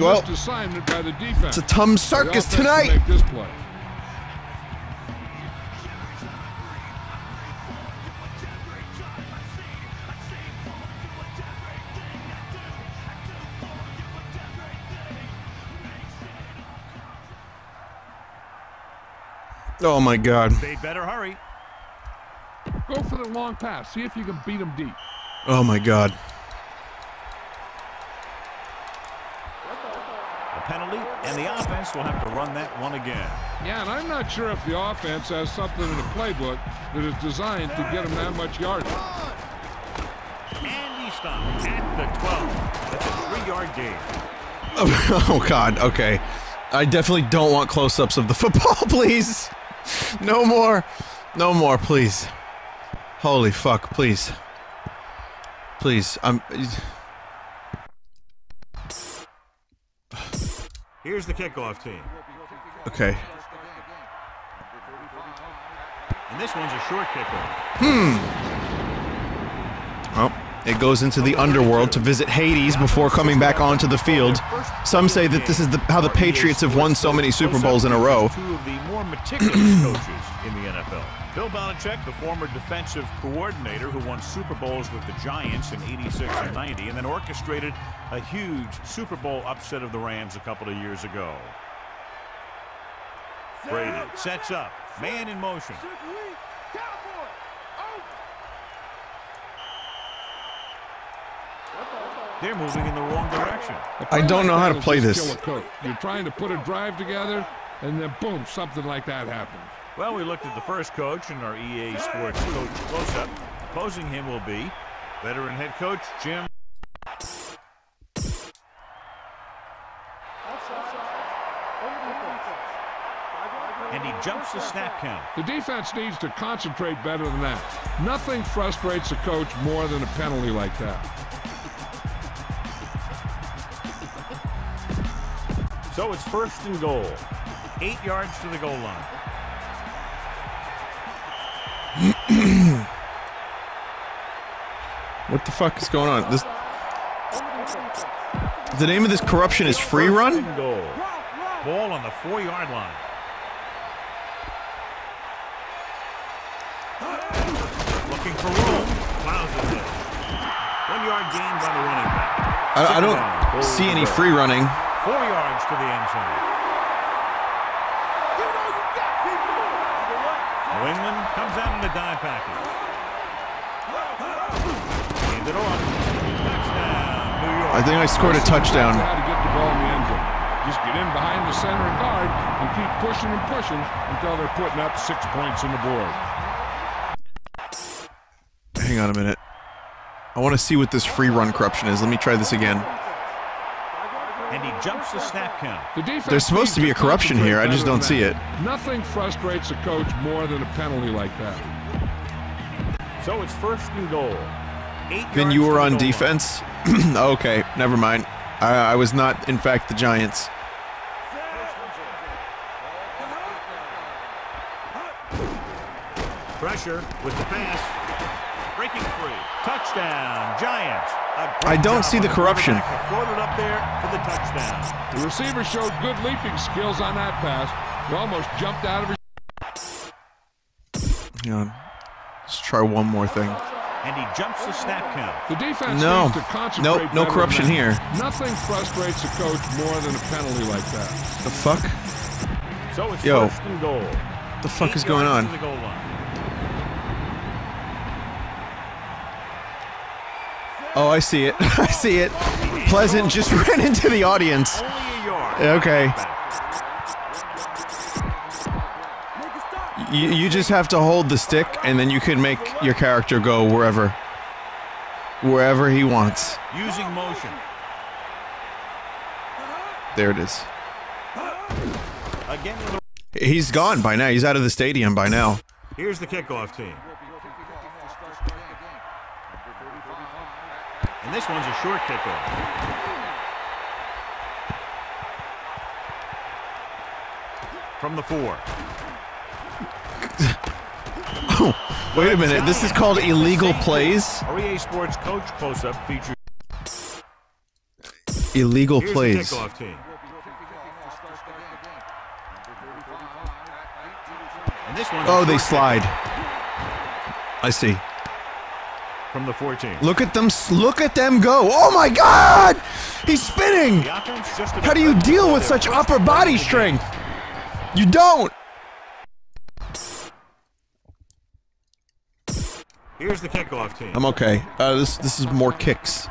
Well, it's a Tom circus tonight. Oh my God. They better hurry. Go for the long pass. See if you can beat them deep. Oh my God. A penalty, and the offense will have to run that one again. Yeah, and I'm not sure if the offense has something in the playbook that is designed to get them that much yardage. And he stops at the 12. That's a 3-yard gain. Oh God, okay. I definitely don't want close-ups of the football, please. No more. No more, please. Holy fuck, please. Please, Here's the kickoff team. Okay. And this one's a short kickoff. Oh. It goes into the underworld to visit Hades before coming back onto the field. Some say that this is how the Patriots have won so many Super Bowls in a row. Two of the more meticulous coaches in the NFL. Bill Belichick, the former defensive coordinator who won Super Bowls with the Giants in '86 and '90, and then orchestrated a huge Super Bowl upset of the Rams a couple of years ago. Brady sets up, man in motion. They're moving in the wrong direction. I don't know how to play this. You're trying to put a drive together, and then boom, something like that happens. Well, we looked at the first coach in our EA Sports coach close-up. Opposing him will be veteran head coach Jim. And he jumps the snap count. The defense needs to concentrate better than that. Nothing frustrates a coach more than a penalty like that. So it's first and goal. 8 yards to the goal line. What the fuck is going on? This... The name of this corruption is free run? Goal. Ball on the 4-yard line. Looking for room. Clouds it. 1 yard gain by the running back. I don't see any free running. 4 yards to the end zone. New England comes out in the dive package. Hand it off. Touchdown, New York. I think I scored a touchdown. How to get the ball in the end zone. Just get in behind the center and guard and keep pushing and pushing until they're putting up 6 points on the board. Hang on a minute. I want to see what this free run corruption is. Let me try this again. And he jumps the snap count. There's supposed to be a corruption here. I just don't see it. Nothing frustrates a coach more than a penalty like that. So it's first and goal. Then you were on defense? Okay, never mind. I was not, in fact, the Giants. Pressure with the pass. Breaking free. Touchdown, Giants. I don't see the corruption. Floated up there for the touchdown. The receiver showed good leaping skills on that pass. He almost jumped out of his... Hang on. Let's try one more thing. And he jumps the snap count. The defense needs to concentrate. No corruption here. Nothing frustrates a coach more than a penalty like that. The fuck? So it's first and goal. The fuck is going on? Oh, I see it. I see it. Pleasant just ran into the audience. Okay. You just have to hold the stick, and then you can make your character go wherever he wants. Using motion. There it is. He's gone by now. He's out of the stadium by now. Here's the kickoff team. And this one's a short kickoff. From the 4. Oh, wait a minute. This is called illegal plays? EA Sports coach close-up features illegal plays. Oh, they slide. I see. From the 14. Look at them go. Oh my God! He's spinning! How do you deal with such upper body strength? You don't! Here's the kickoff team. I'm okay. This is more kicks.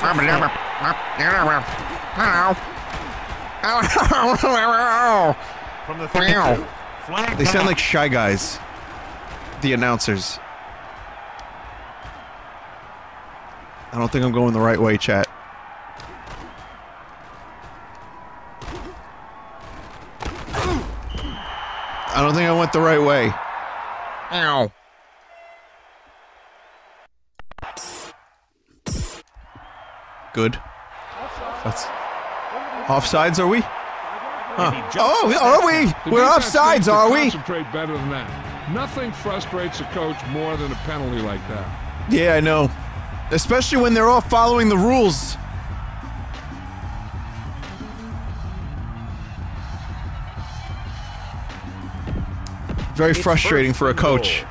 From the 32. They sound like Shy Guys. The announcers. I don't think I'm going the right way, chat. I don't think I went the right way. Ow. Good. That's... Offsides, are we? Huh. Oh, are we? We're offsides, are we? Concentrate better than that. Nothing frustrates a coach more than a penalty like that. Yeah, I know. Especially when they're all following the rules. Very frustrating for a coach.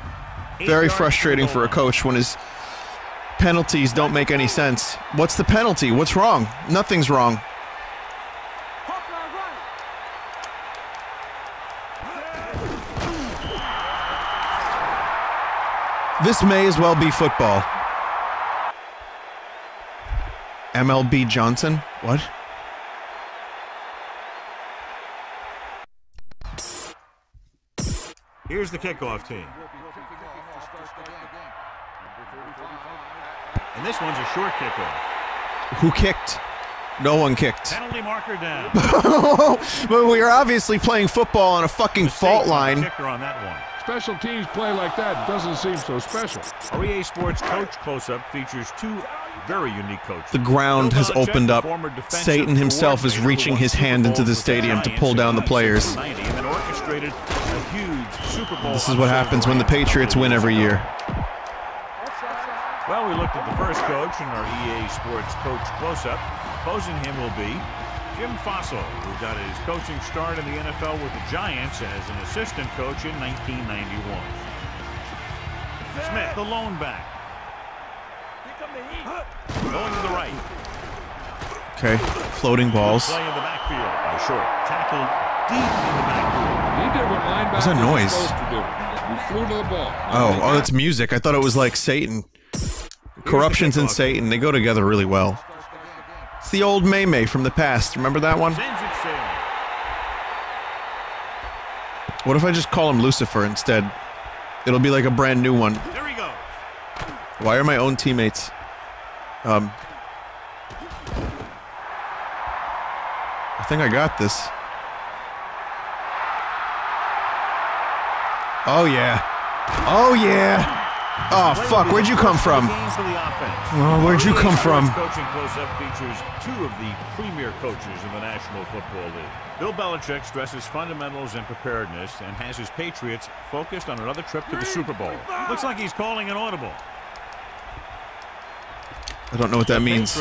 Very frustrating for a coach when his penalties don't make any sense. What's the penalty? What's wrong? Nothing's wrong. This may as well be football. MLB Johnson? What? Here's the kickoff team. And this one's a short kickoff. Who kicked? No one kicked. Penalty marker down. But we are obviously playing football on a fucking fault line. On that one. Special teams play like that doesn't seem so special. EA Sports coach close-up features two very unique coaches. The ground has opened up. Satan himself is reaching his hand into the stadium to pull down the players. This is what happens when the Patriots win every year. Well, we looked at the first coach in our EA Sports coach close-up. Opposing him will be Jim Fassel, who got his coaching start in the NFL with the Giants as an assistant coach in 1991. Smith, the lone back. Going to the right. Okay, floating balls. Play in the backfield. A short tackle deep in the backfield. What's that noise? Oh, that's music. I thought it was like Satan. Corruptions and Satan, they go together really well. It's the old May-May from the past. Remember that one? What if I just call him Lucifer instead? It'll be like a brand new one. Why are my own teammates? I think I got this. Oh, yeah. Oh, yeah. Oh, fuck. Where'd you come from? Oh, where'd you come from? Coaching close-up features two of the premier coaches in the National Football League. Bill Belichick stresses fundamentals and preparedness and has his Patriots focused on another trip to the Super Bowl. Looks like he's calling an audible. I don't know what that means.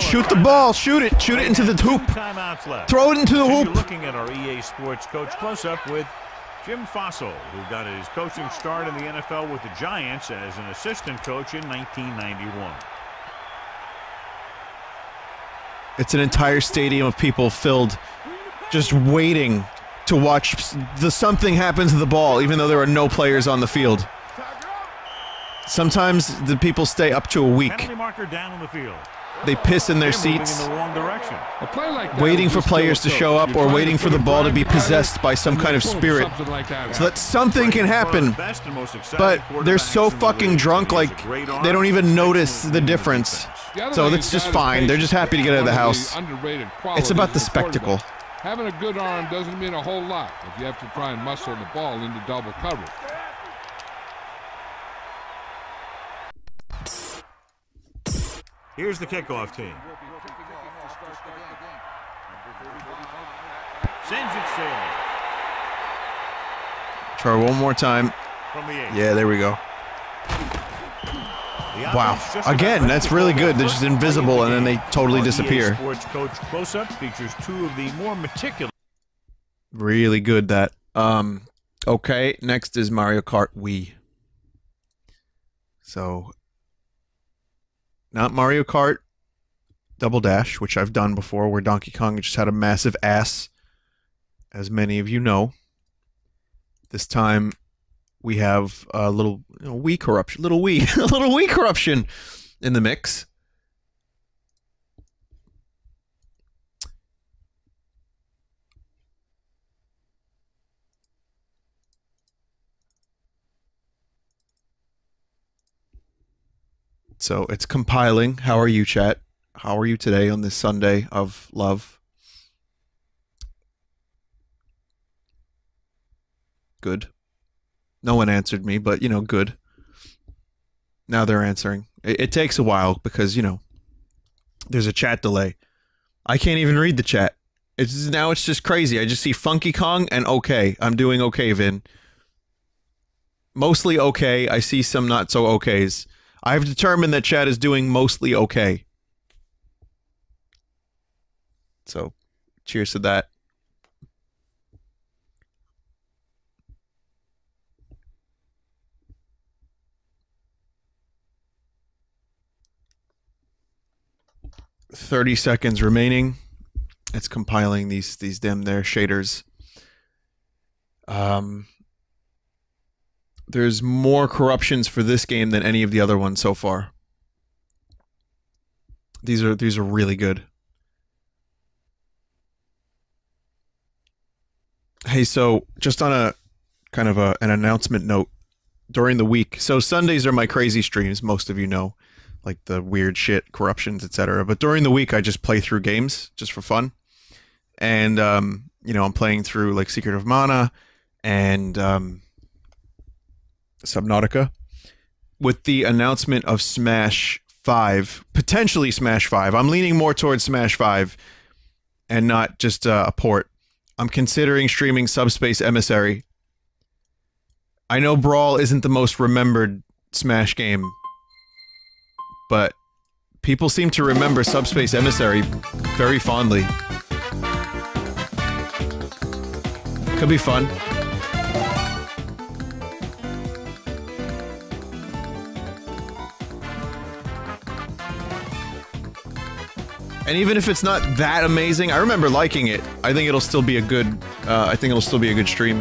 Shoot the ball. Shoot it. Shoot it into the hoop. Throw it into the hoop. You're looking at our EA Sports coach close-up with Jim Fassel, who got his coaching start in the NFL with the Giants as an assistant coach in 1991. It's an entire stadium of people filled, just waiting to watch something happen to the ball, even though there are no players on the field. Sometimes the people stay up to a week. They piss in their seats, waiting for players to show up or waiting for the ball to be possessed by some kind of spirit so that something can happen. But they're so fucking drunk, like, they don't even notice the difference. So that's just fine. They're just happy to get out of the house. It's about the spectacle. Having a good arm doesn't mean a whole lot if you have to try and muscle the ball into double coverage. Here's the kickoff team. Sends it sailing. Try one more time. Yeah, there we go. Wow. Again, that's really good. They're just invisible and then they totally disappear. Really good that. Okay, next is Mario Kart Wii. So... not Mario Kart Double Dash, which I've done before, where Donkey Kong just had a massive ass, as many of you know. This time, we have a little Wii corruption, a little Wii corruption in the mix. So it's compiling. How are you, chat? How are you today on this Sunday of love? Good. No one answered me, but, you know, good. Now they're answering. It takes a while because, you know, there's a chat delay. I can't even read the chat. Now it's just crazy. I just see Funky Kong and okay. I'm doing okay, Vin. Mostly okay. I see some not so okays. I've determined that chat is doing mostly okay. So, cheers to that. $30 seconds remaining. It's compiling these shaders. There's more corruptions for this game than any of the other ones so far. These are really good. Hey, so just on a kind of an announcement note during the week. So Sundays are my crazy streams, most of you know, like the weird shit, corruptions, etc. But during the week I just play through games just for fun. And you know, I'm playing through like Secret of Mana and Subnautica, with the announcement of Smash 5, potentially Smash 5. I'm leaning more towards Smash 5 and not just a port. I'm considering streaming Subspace Emissary. I know Brawl isn't the most remembered Smash game, but people seem to remember Subspace Emissary very fondly. Could be fun. And even if it's not that amazing, I remember liking it. I think it'll still be a good, stream.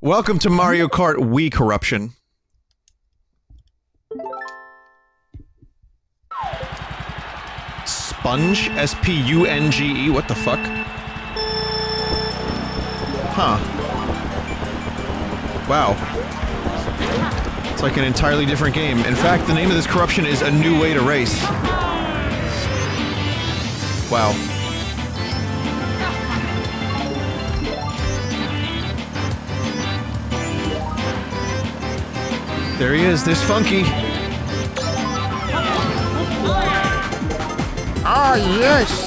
Welcome to Mario Kart Wii Corruption. Sponge? S-P-U-N-G-E? What the fuck? Huh. Wow. It's like an entirely different game. In fact, the name of this corruption is A New Way to Race. Wow. There he is, there's Funky. Ah, yes!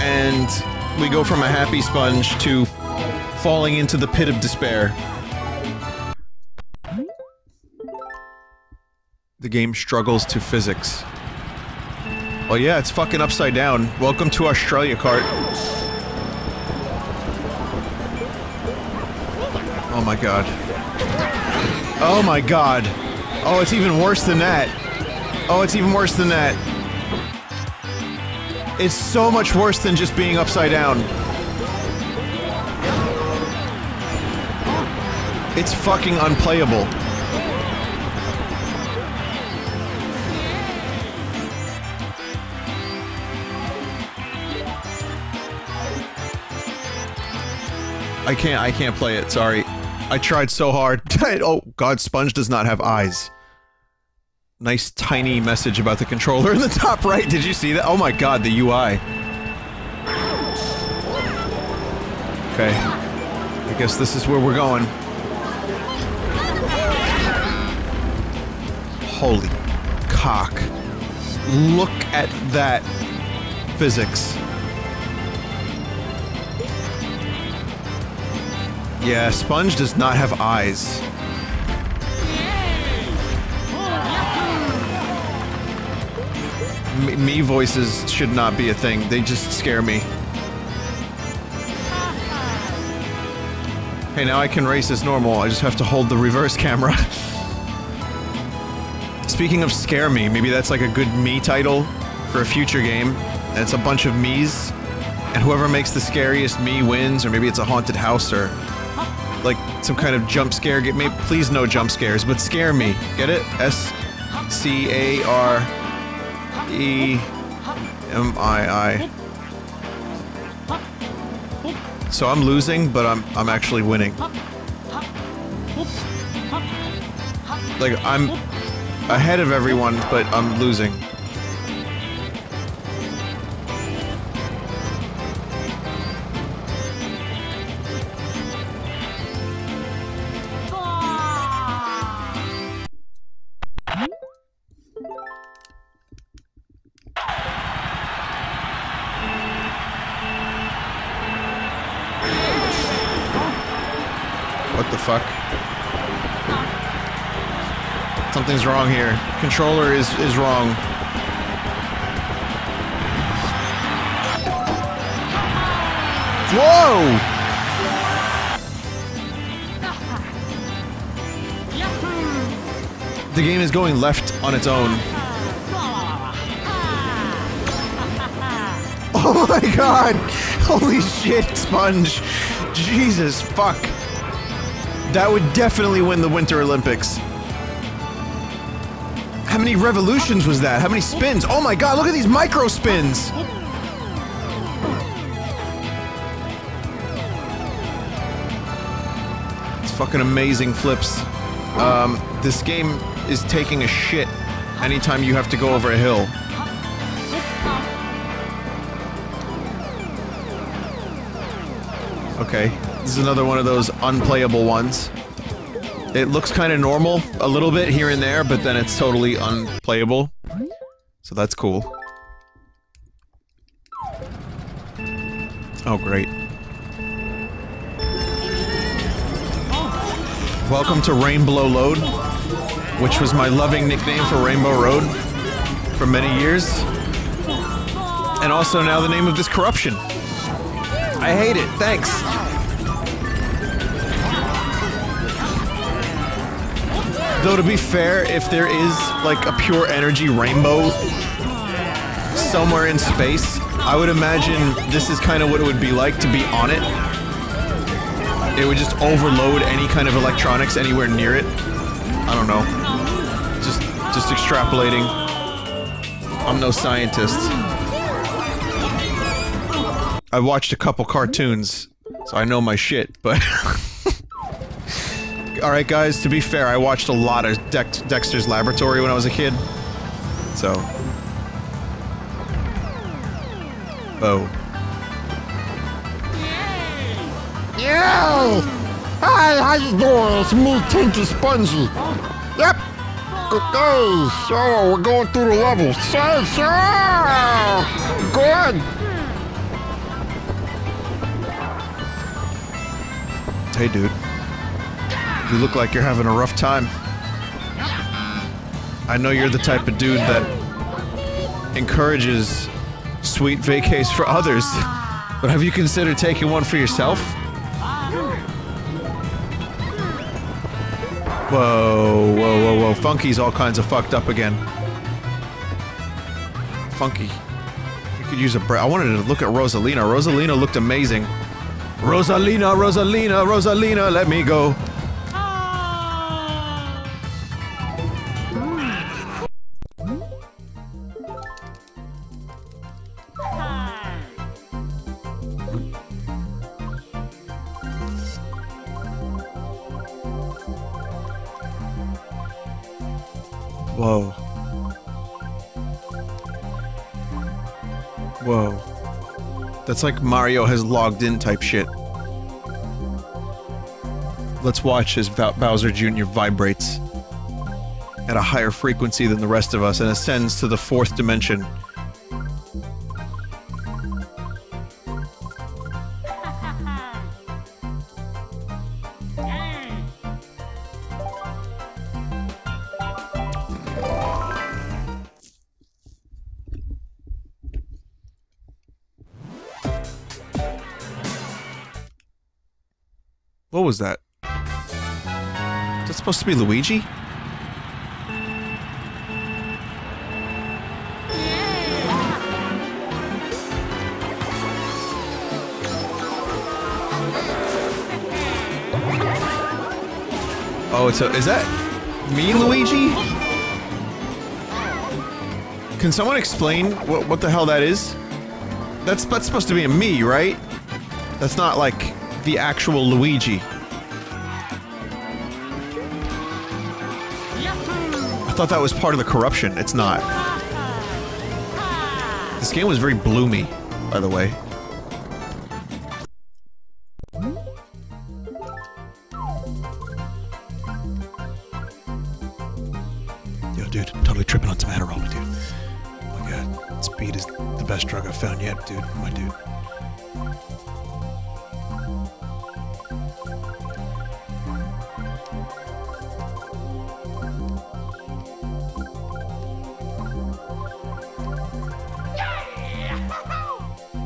And... we go from a happy sponge to falling into the pit of despair. The game struggles to physics. Oh yeah, it's fucking upside down. Welcome to Australia, Kart. Oh my god. Oh my god. Oh, it's even worse than that. Oh, it's even worse than that. It's so much worse than just being upside down. It's fucking unplayable. I can't play it, sorry. I tried so hard. Oh god, Sponge does not have eyes. Nice tiny message about the controller in the top right. Did you see that? Oh my god, the UI. Okay. I guess this is where we're going. Holy cock. Look at that physics. Yeah, Sponge does not have eyes. Me voices should not be a thing. They just scare me. Hey, now I can race as normal. I just have to hold the reverse camera. Speaking of scare me, maybe that's like a good me title for a future game. It's a bunch of me's, and whoever makes the scariest me wins, or maybe it's a haunted house, or like some kind of jump scare. Get me, please, no jump scares, but scare me. Get it? S-C-A-R-E-M-I-I. So I'm losing, but I'm actually winning. Like I'm ahead of everyone, but I'm losing. What the fuck? Something's wrong here. Controller is wrong. Whoa! The game is going left on its own. Oh my god! Holy shit, Sponge! Jesus fuck! That would definitely win the Winter Olympics. How many revolutions was that? How many spins? Oh my god, look at these micro spins! It's fucking amazing flips. This game is taking a shit anytime you have to go over a hill. Okay. This is another one of those unplayable ones. It looks kind of normal, a little bit here and there, but then it's totally unplayable. So that's cool. Oh, great. Welcome to Rainbow Road, which was my loving nickname for Rainbow Road for many years. And also now the name of this corruption. I hate it, thanks. Though to be fair, if there is like a pure energy rainbow somewhere in space, I would imagine this is kind of what it would be like to be on it. It would just overload any kind of electronics anywhere near it. I don't know. Just extrapolating. I'm no scientist. I watched a couple cartoons, so I know my shit, but... Alright guys, to be fair, I watched a lot of Dexter's Laboratory when I was a kid. So... Oh. Yo! Hi, how you doing? It's me, Tinky Spongy. Yep! Okay, so we're going through the levels. So! Go on! Hey dude. You look like you're having a rough time. I know you're the type of dude that encourages sweet vacays for others, but have you considered taking one for yourself? Whoa, whoa, whoa, whoa. Funky's all kinds of fucked up again. Funky. You could use a break. I wanted to look at Rosalina. Rosalina looked amazing. Rosalina, Rosalina, Rosalina, let me go. Whoa. Whoa. That's like Mario has logged in type shit. Let's watch as Bowser Jr. vibrates at a higher frequency than the rest of us and ascends to the fourth dimension. What was that? Is that supposed to be Luigi? Oh, is that me, Luigi? Can someone explain what the hell that is? That's supposed to be a me, right? That's not like the actual Luigi. I thought that was part of the corruption. It's not. This game was very bloomy, by the way. Yo, dude, I'm totally tripping on some Adderall, dude. Oh my god, speed is the best drug I've found yet, dude. My dude.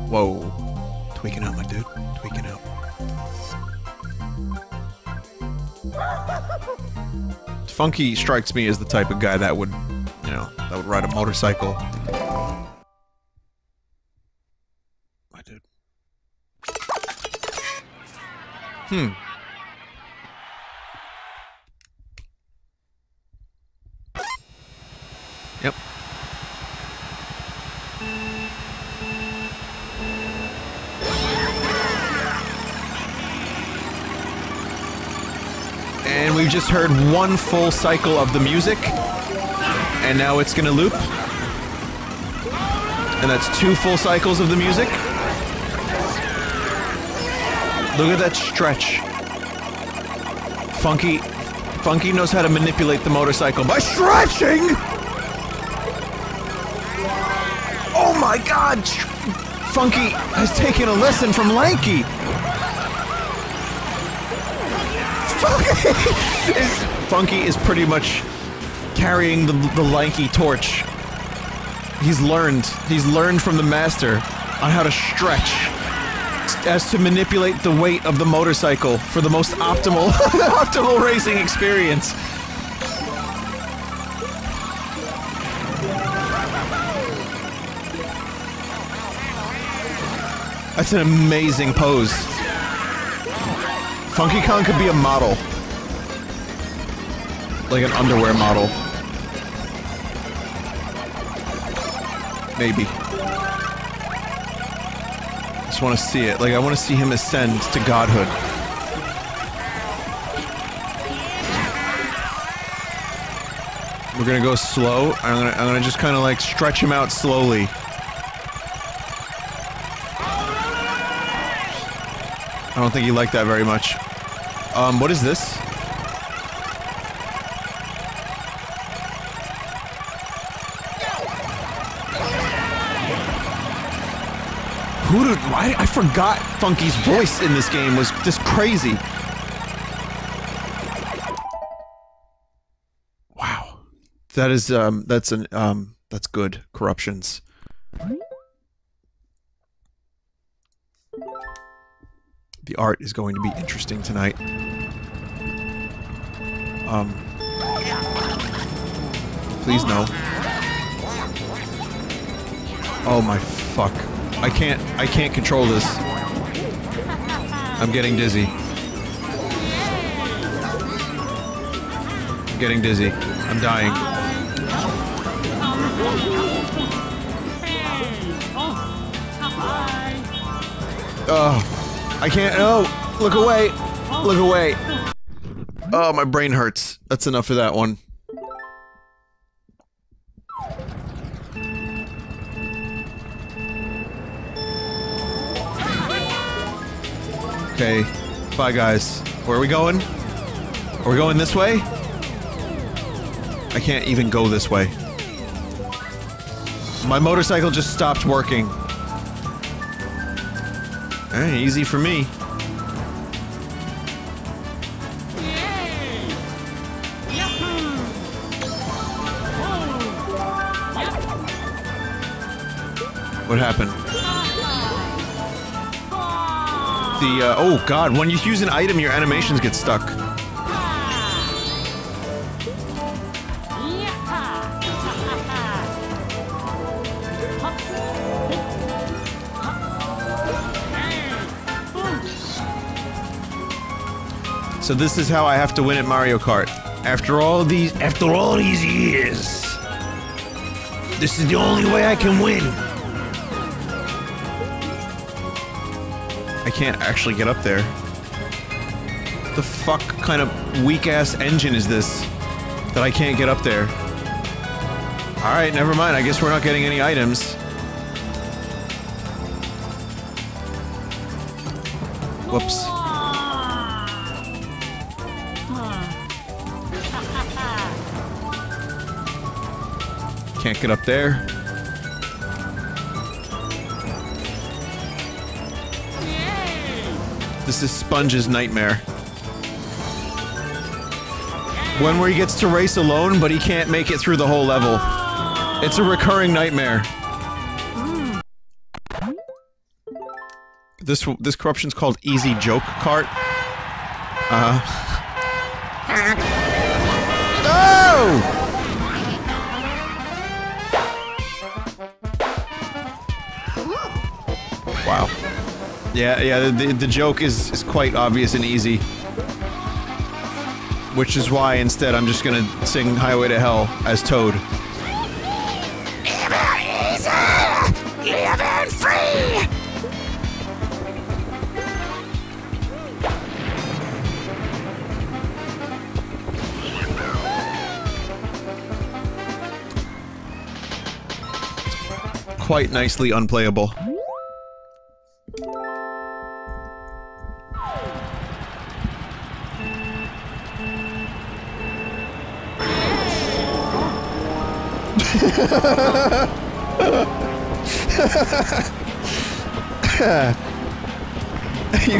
Whoa. Tweaking out, my dude. Tweaking out. Funky strikes me as the type of guy that would, you know, that would ride a motorcycle. My dude. Hmm. Yep. And we've just heard one full cycle of the music, and now it's gonna loop. And that's two full cycles of the music. Look at that stretch. Funky knows how to manipulate the motorcycle by stretching! Oh my god! Funky has taken a lesson from Lanky! Funky is pretty much carrying the Lanky torch. He's learned from the master on how to stretch as to manipulate the weight of the motorcycle for the most optimal optimal racing experience. That's an amazing pose. Funky Kong could be a model. Like an underwear model. Maybe. I just want to see it. Like, I want to see him ascend to godhood. We're gonna go slow. I'm gonna just kind of like stretch him out slowly. I don't think he liked that very much. What is this? Why? I forgot Funky's voice in this game was just crazy. Wow. That is, that's good. Corruptions. The art is going to be interesting tonight. Please no. Oh my fuck. I can't control this. I'm getting dizzy. I'm getting dizzy. I'm dying. Oh, I can't. Oh, look away. Look away. Oh, my brain hurts. That's enough for that one. Okay, bye guys. Where are we going? Are we going this way? I can't even go this way. My motorcycle just stopped working. Hey, easy for me. What happened? Oh god, when you use an item, your animations get stuck. So this is how I have to win at Mario Kart. After all these years, this is the only way I can win. I can't actually get up there. The fuck kind of weak-ass engine is this that I can't get up there? Alright, never mind. I guess we're not getting any items. Whoops. Can't get up there. This is Sponge's nightmare. One where he gets to race alone, but he can't make it through the whole level. It's a recurring nightmare. This corruption's called Easy Joke Cart. No! Yeah, the joke is quite obvious and easy. Which is why, instead, I'm just gonna sing Highway to Hell as Toad. Even easy! Even free! Quite nicely unplayable.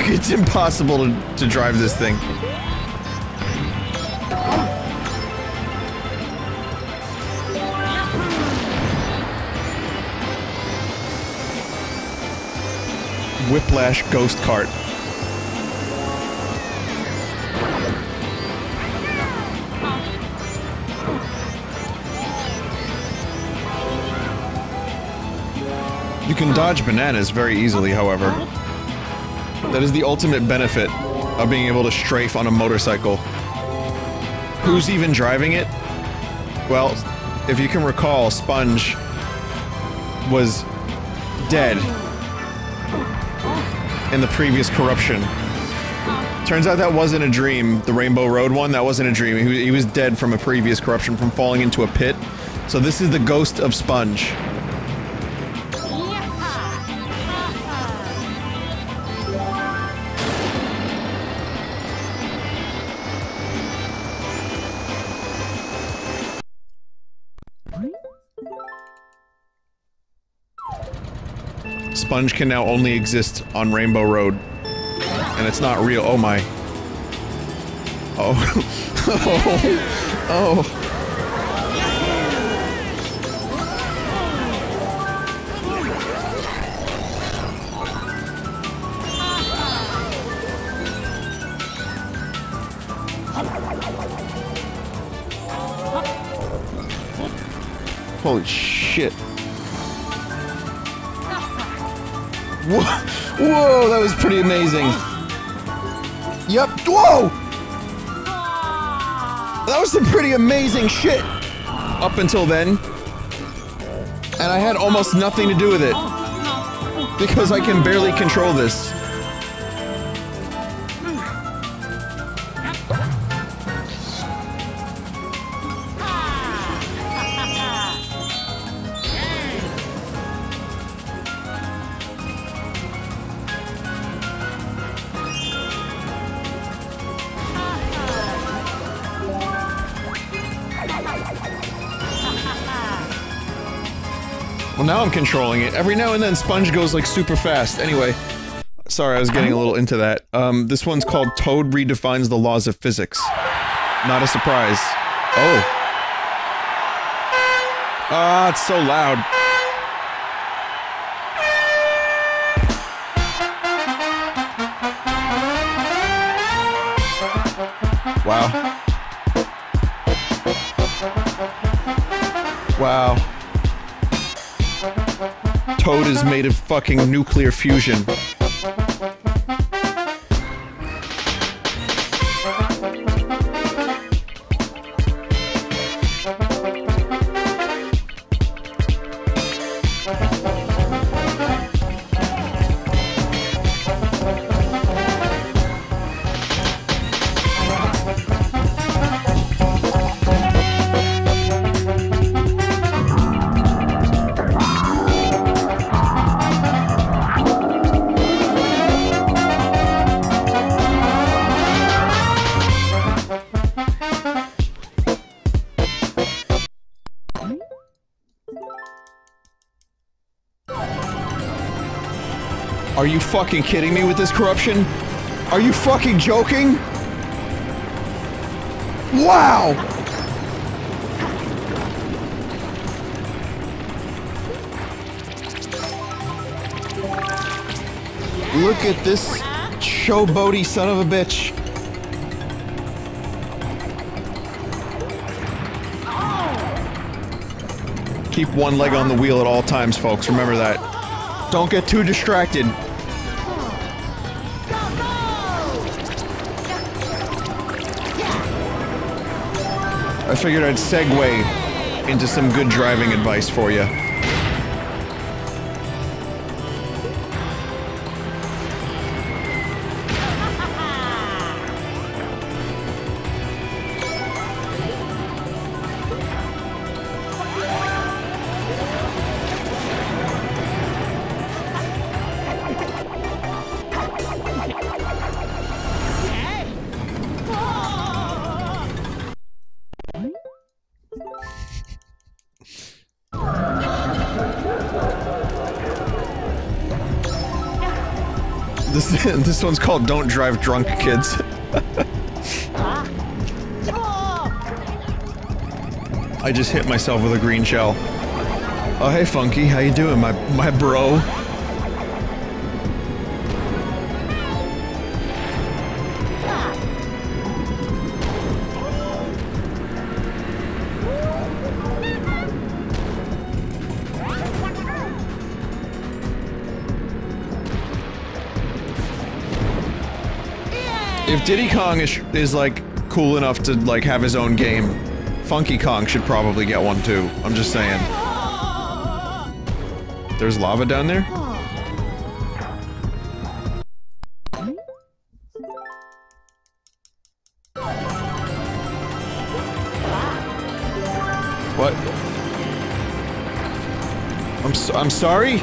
It's impossible to drive this thing. Whiplash Ghost Cart. You can dodge bananas very easily, however. That is the ultimate benefit of being able to strafe on a motorcycle. Who's even driving it? Well, if you can recall, Sponge was dead in the previous corruption. Turns out that wasn't a dream, the Rainbow Road one, that wasn't a dream. He was dead from a previous corruption, from falling into a pit. So this is the ghost of Sponge. Sponge can now only exist on Rainbow Road. And it's not real. Oh my. Oh. Oh. Oh. Holy shit. Whoa, that was pretty amazing. Yep. Whoa! That was some pretty amazing shit up until then. And I had almost nothing to do with it. Because I can barely control this. Now I'm controlling it. Every now and then Sponge goes like super fast. Anyway, sorry, I was getting a little into that. This one's called Toad Redefines the Laws of Physics. Not a surprise. Oh. Ah, it's so loud. Wow. Wow. Toad is made of fucking nuclear fusion. Are you fucking kidding me with this corruption? Are you fucking joking? Wow! Look at this showboaty son of a bitch. Keep one leg on the wheel at all times, folks. Remember that. Don't get too distracted. I figured I'd segue into some good driving advice for you. This one's called Don't Drive Drunk, Kids. I just hit myself with a green shell. Oh, hey, Funky. How you doing, my bro? If Diddy Kong is like cool enough to like have his own game, Funky Kong should probably get one too. I'm just saying. There's lava down there? What? I'm sorry?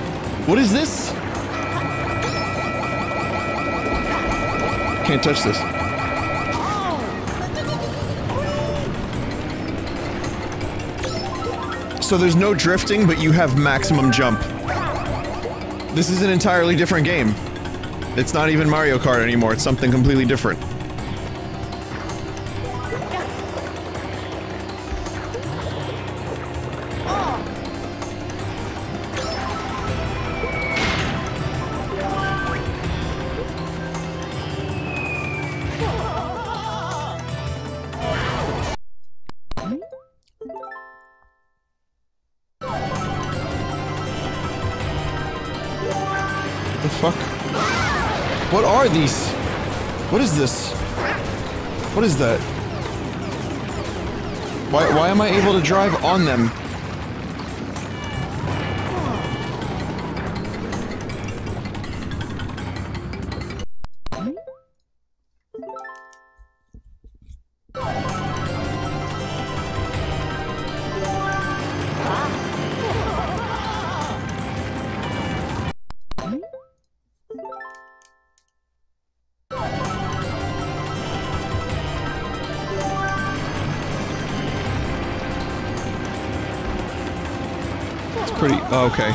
What is this? Can't touch this. So there's no drifting, but you have maximum jump. This is an entirely different game. It's not even Mario Kart anymore, it's something completely different. the fuck? What are these? What is this? What is that? Why am I able to drive on them? Okay.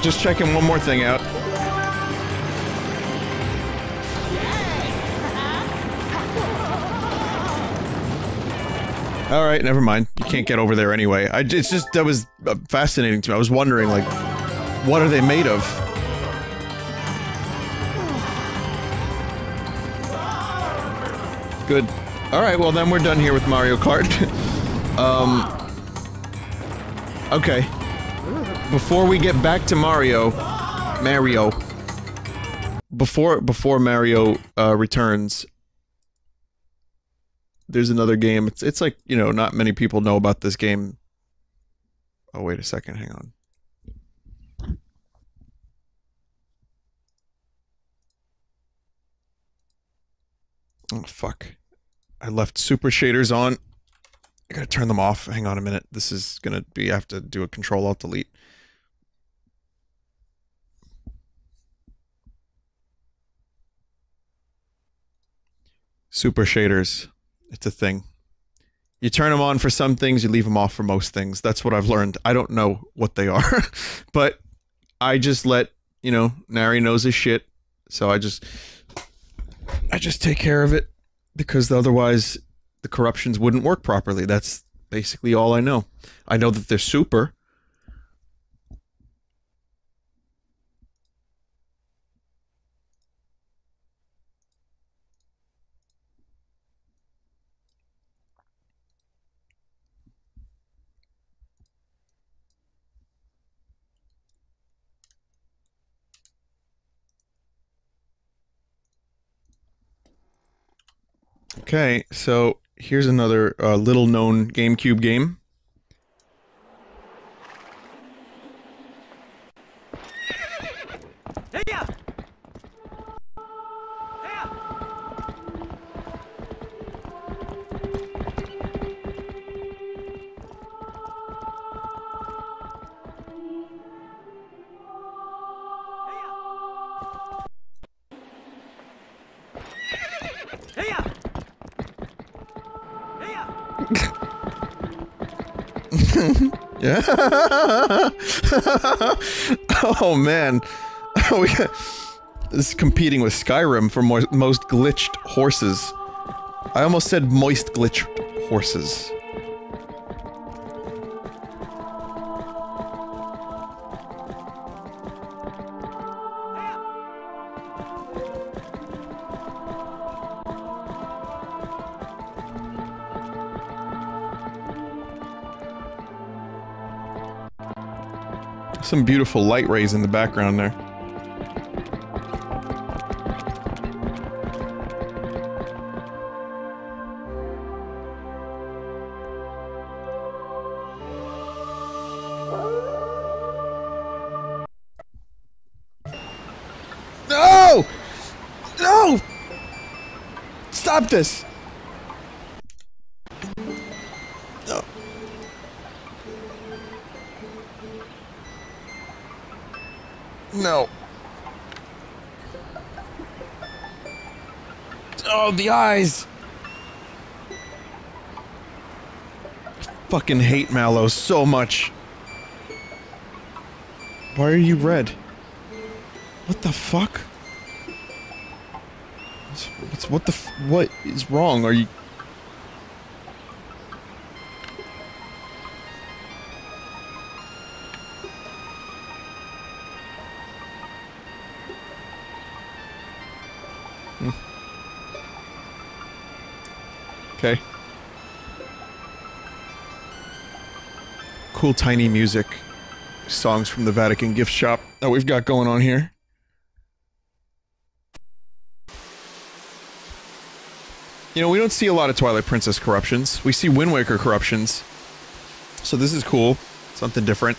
Just checking one more thing out. Alright, never mind. You can't get over there anyway. It's just, that was fascinating to me. I was wondering, like, what are they made of? Good. Alright, well then we're done here with Mario Kart. Okay. Before we get back to Before Mario, returns... There's another game, it's like, you know, not many people know about this game. Oh, wait a second, hang on. Oh, fuck. I left super shaders on. I gotta turn them off. Hang on a minute. This is gonna be... I have to do a Control-Alt-Delete. Super shaders. It's a thing. You turn them on for some things, you leave them off for most things. That's what I've learned. I don't know what they are. But I just let... You know, Nari knows his shit. So I just take care of it. Because otherwise, the corruptions wouldn't work properly. That's basically all I know. I know that they're super. Okay, so here's another little-known GameCube game. Oh man, this is competing with Skyrim for most glitched horses. I almost said moist glitched horses. Some beautiful light rays in the background there. No! No! Stop this! The eyes. I fucking hate Mallow so much. Why are you red? What the fuck? What is wrong? Are you? cool tiny music, songs from the Vatican gift shop that we've got going on here. You know, we don't see a lot of Twilight Princess corruptions. We see Wind Waker corruptions. So this is cool. Something different.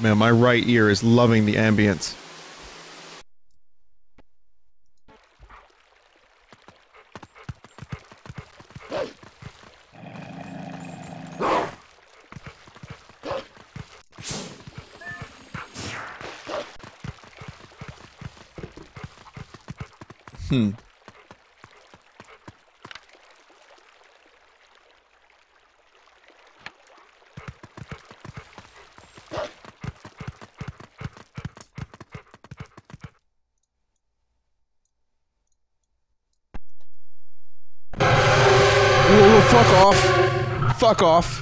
Man, my right ear is loving the ambience. Fuck off.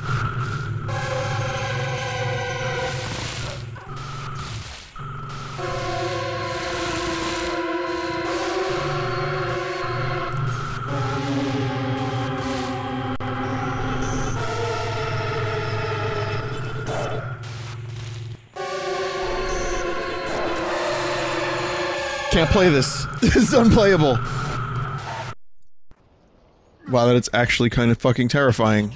Can't play this. This is unplayable. Wow, that it's actually kind of fucking terrifying.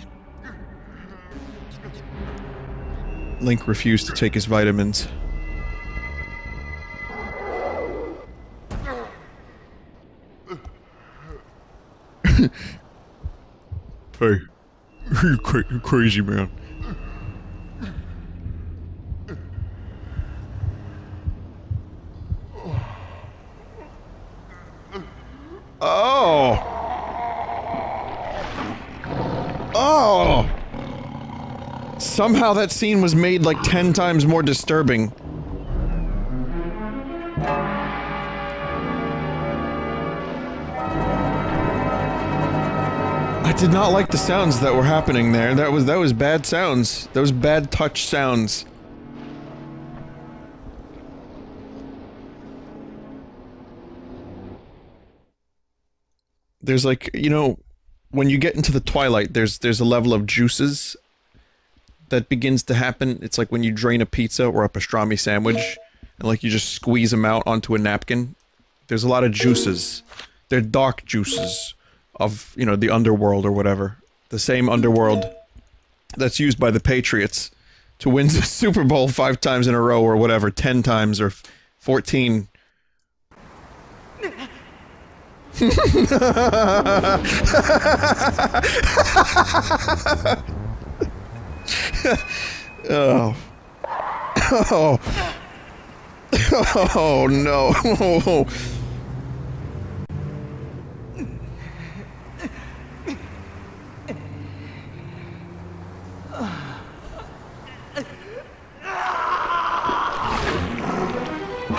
Link refused to take his vitamins. Hey, you crazy man. Oh! Oh! Somehow that scene was made like 10 times more disturbing. I did not like the sounds that were happening there. That was bad sounds. Those bad touch sounds. There's like, you know, when you get into the twilight, there's a level of juices that begins to happen. It's like when you drain a pizza or a pastrami sandwich, and like you just squeeze them out onto a napkin. There's a lot of juices. They're dark juices of, you know, the underworld or whatever. The same underworld that's used by the Patriots to win the Super Bowl 5 times in a row or whatever, 10 times or 14. Oh. Oh. Oh no. Oh.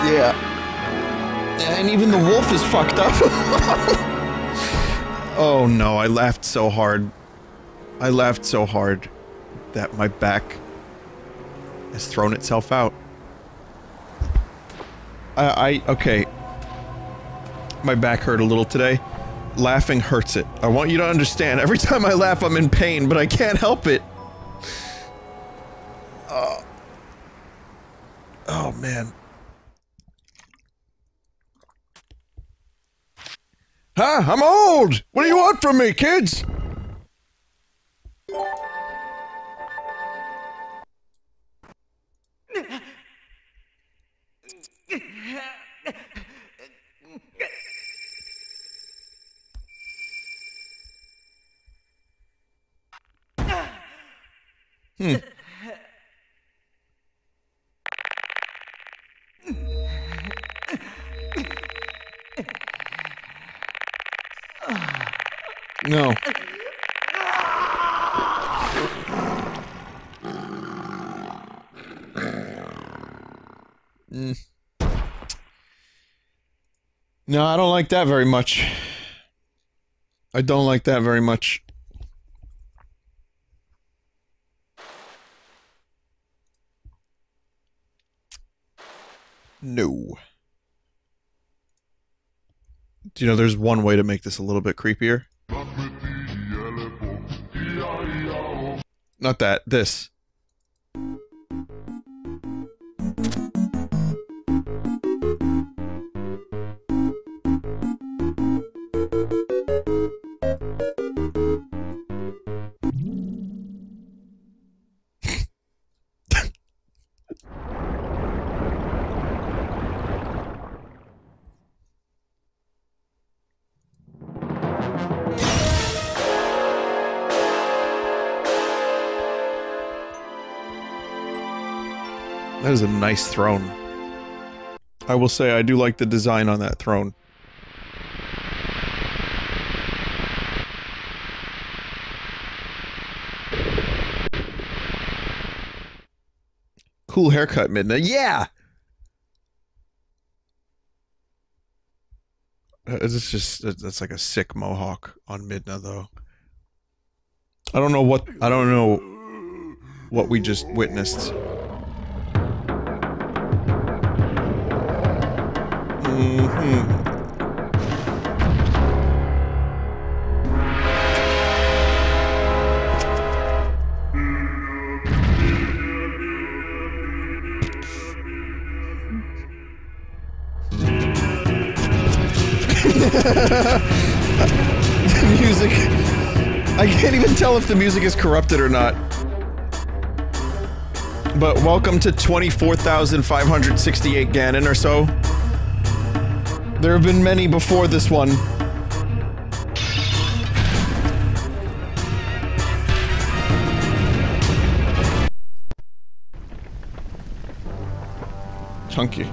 Yeah. And even the wolf is fucked up. Oh no, I laughed so hard. I laughed so hard that my back has thrown itself out. Okay. My back hurt a little today. Laughing hurts it. I want you to understand. Every time I laugh, I'm in pain, but I can't help it. Oh. Oh, man. Huh? I'm old! What do you want from me, kids? Hmm. No. No, I don't like that very much. I don't like that very much. No. Do you know there's one way to make this a little bit creepier? Not that, this. That is a nice throne. I will say I do like the design on that throne. Cool haircut, Midna. Yeah! It's just, that's like a sick mohawk on Midna, though. I don't know what we just witnessed. The music. I can't even tell if the music is corrupted or not. But welcome to 24,568 Ganon or so. There have been many before this one. Chunky.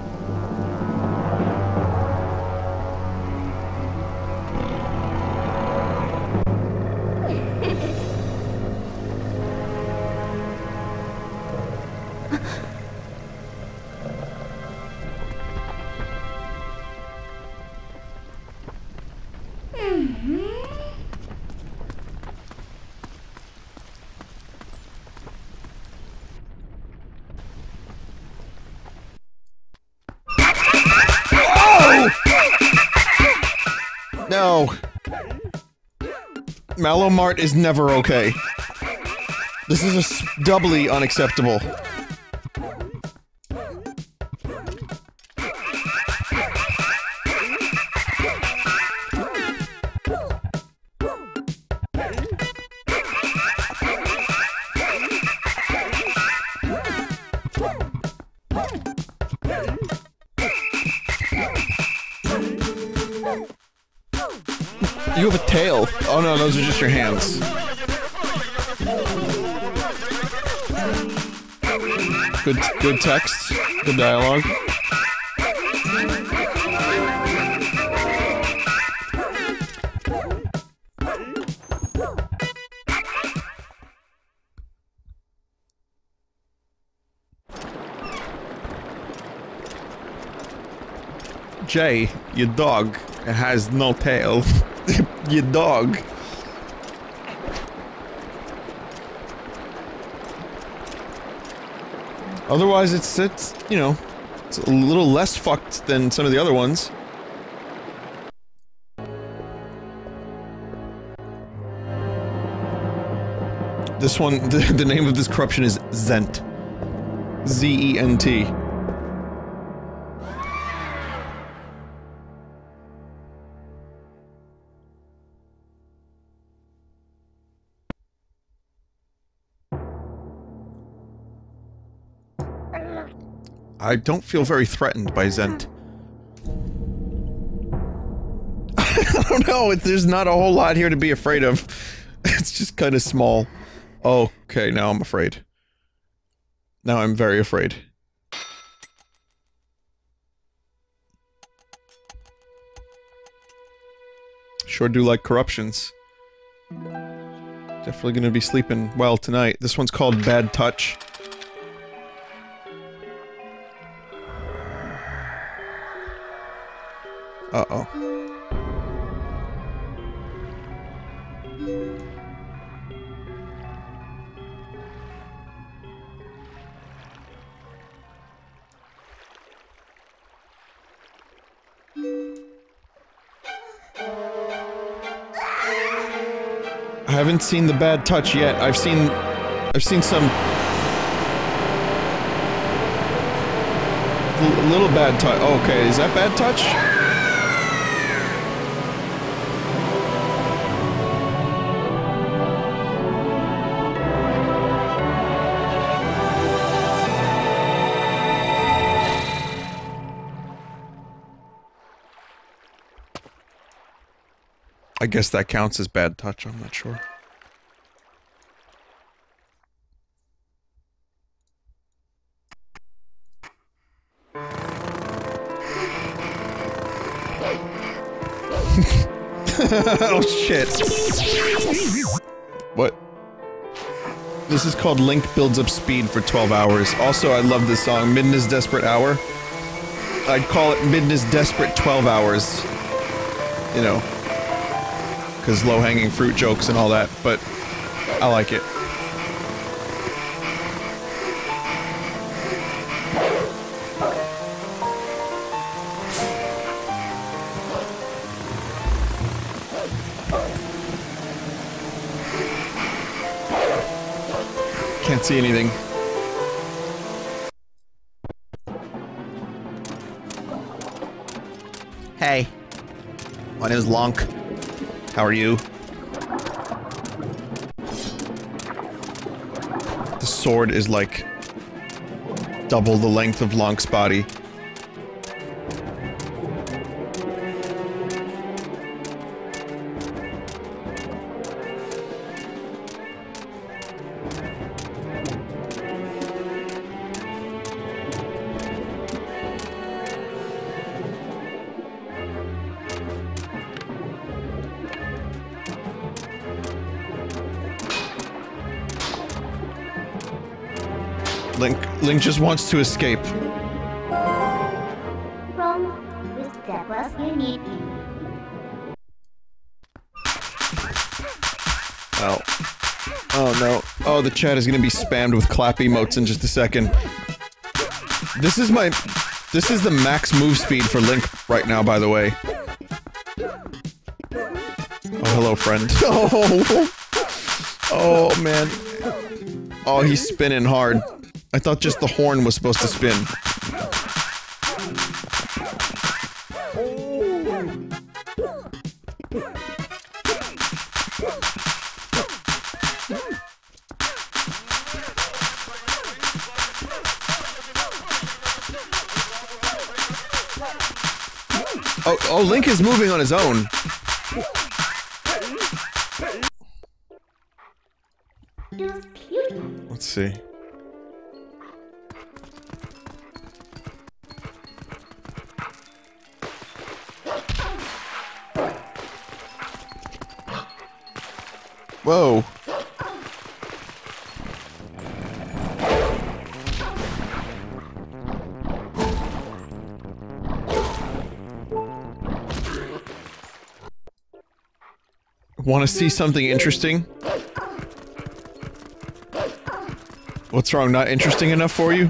Mallow Mart is never okay. This is doubly unacceptable. You have a tail. Oh no, those are just your hands. Good text. Good dialogue. Jay, your dog has no tail. Your dog. Otherwise, it's you know, it's a little less fucked than some of the other ones. This one, the name of this corruption is Zent. Z-E-N-T. I don't feel very threatened by Zent. I don't know, there's not a whole lot here to be afraid of. It's just kind of small. Oh, okay, now I'm afraid. Now I'm very afraid. Sure do like corruptions. Definitely gonna be sleeping well tonight. This one's called Bad Touch. Uh-oh. haven't seen the bad touch yet. I've seen some... little bad touch. Okay, is that bad touch? I guess that counts as bad touch, I'm not sure. Oh shit. What? This is called Link Builds Up Speed for 12 hours. Also, I love this song, Midna's Desperate Hour. I'd call it Midna's Desperate 12 Hours. You know. Because low-hanging fruit jokes and all that, but I like it. Can't see anything. Hey. My name is Lonk. How are you? The sword is like... double the length of Lonk's body. Link just wants to escape. Oh. Oh no. Oh, the chat is gonna be spammed with clap emotes in just a second. This is the max move speed for Link right now, by the way. Oh, hello, friend. Oh! Oh, man. Oh, he's spinning hard. I thought just the horn was supposed to spin. Oh, Link is moving on his own. Let's see. Whoa. Want to see something interesting? What's wrong? Not interesting enough for you?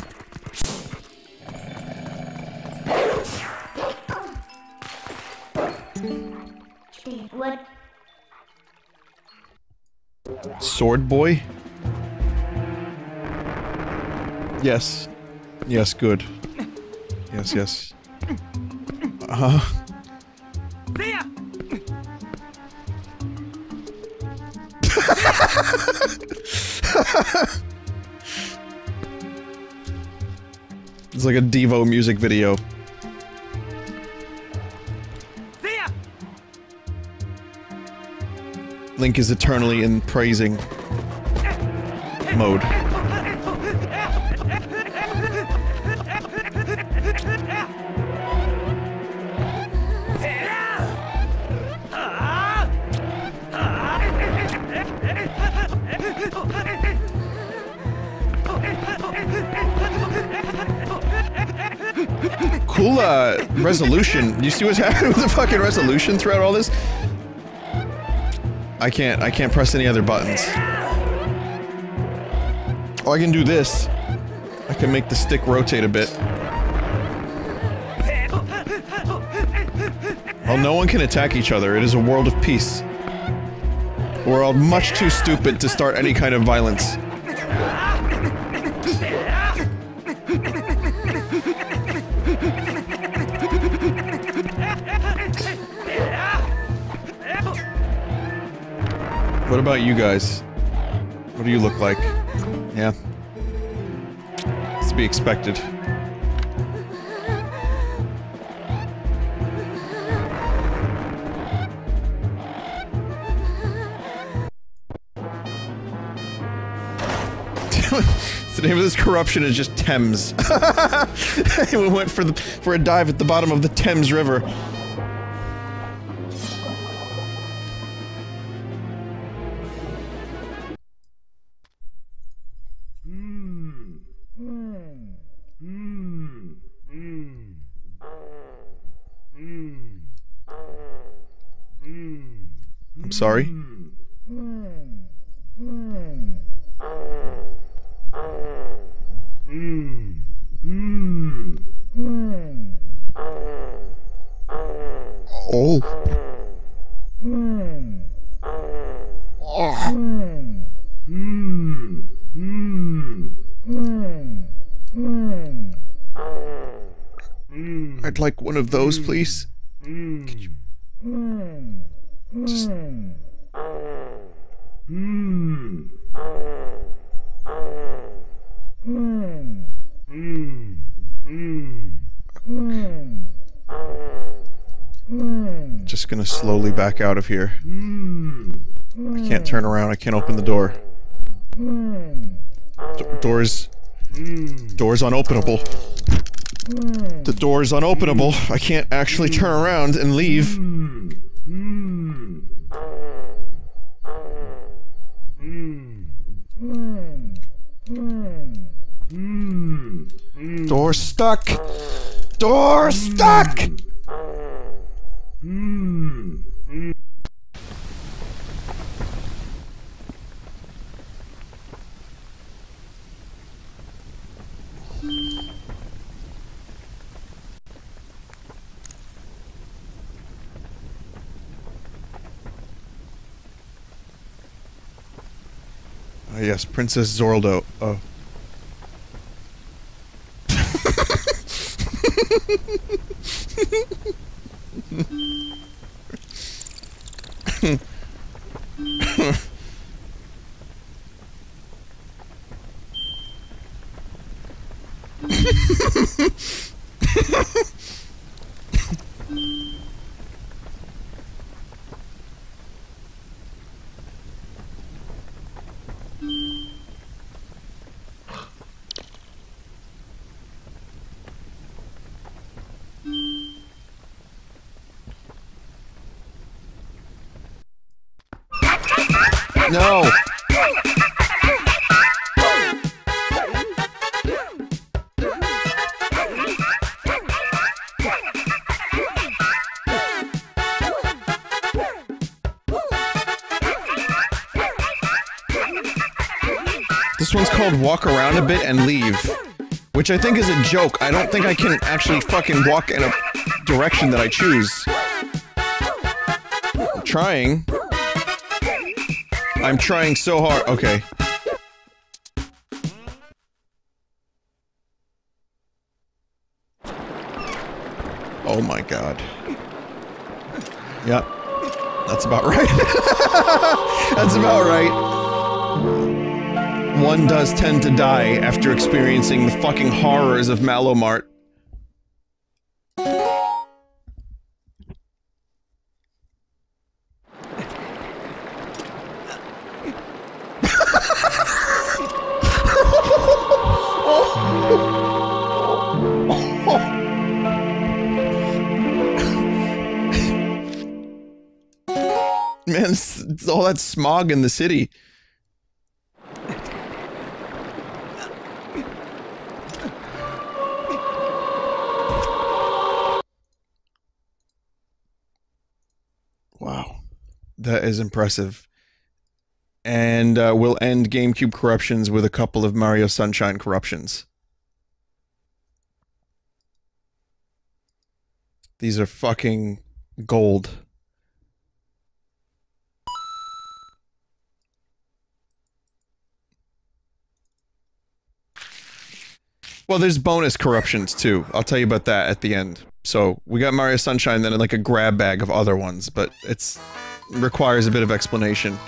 Sword boy? Yes. Yes, good. Yes, yes. Uh-huh. It's like a Devo music video. Link is eternally in praising mode. Cool, resolution. You see what's happening with the fucking resolution throughout all this? I can't press any other buttons. Oh, I can do this. I can make the stick rotate a bit. Well, no one can attack each other. It is a world of peace. world much too stupid to start any kind of violence. What about you guys? What do you look like? Yeah. It's to be expected. The name of this corruption is just Thames. We went for a dive at the bottom of the Thames River. I'm sorry. Like one of those, please? Can you just... Just gonna slowly back out of here. I can't turn around, I can't open the door. Door's unopenable. The door is unopenable. I can't actually turn around and leave. Door stuck. Door stuck. Yes, Princess Zorldo. Oh. No! This one's called Walk Around a Bit and Leave, which I think is a joke. I don't think I can actually fucking walk in a direction that I choose. I'm trying. I'm trying so hard. Okay. Oh my god. Yep. That's about right. That's about right. One does tend to die after experiencing the fucking horrors of Mallow Mart. All that smog in the city. Wow. That is impressive. And we'll end GameCube corruptions with a couple of Mario Sunshine corruptions. These are fucking gold. Well, there's bonus corruptions too. I'll tell you about that at the end. So we got Mario Sunshine, then like a grab bag of other ones, but it's requires a bit of explanation.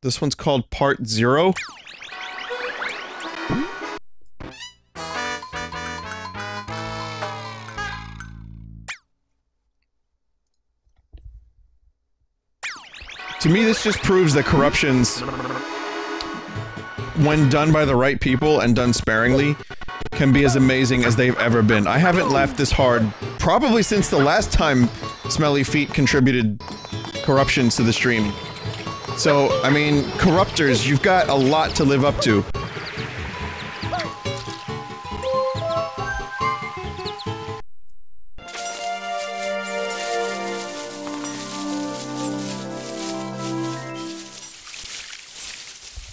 This one's called Part Zero. To me, this just proves that corruptions, when done by the right people and done sparingly, can be as amazing as they've ever been. I haven't laughed this hard probably since the last time Smelly Feet contributed corruptions to the stream. So, I mean, corruptors, you've got a lot to live up to.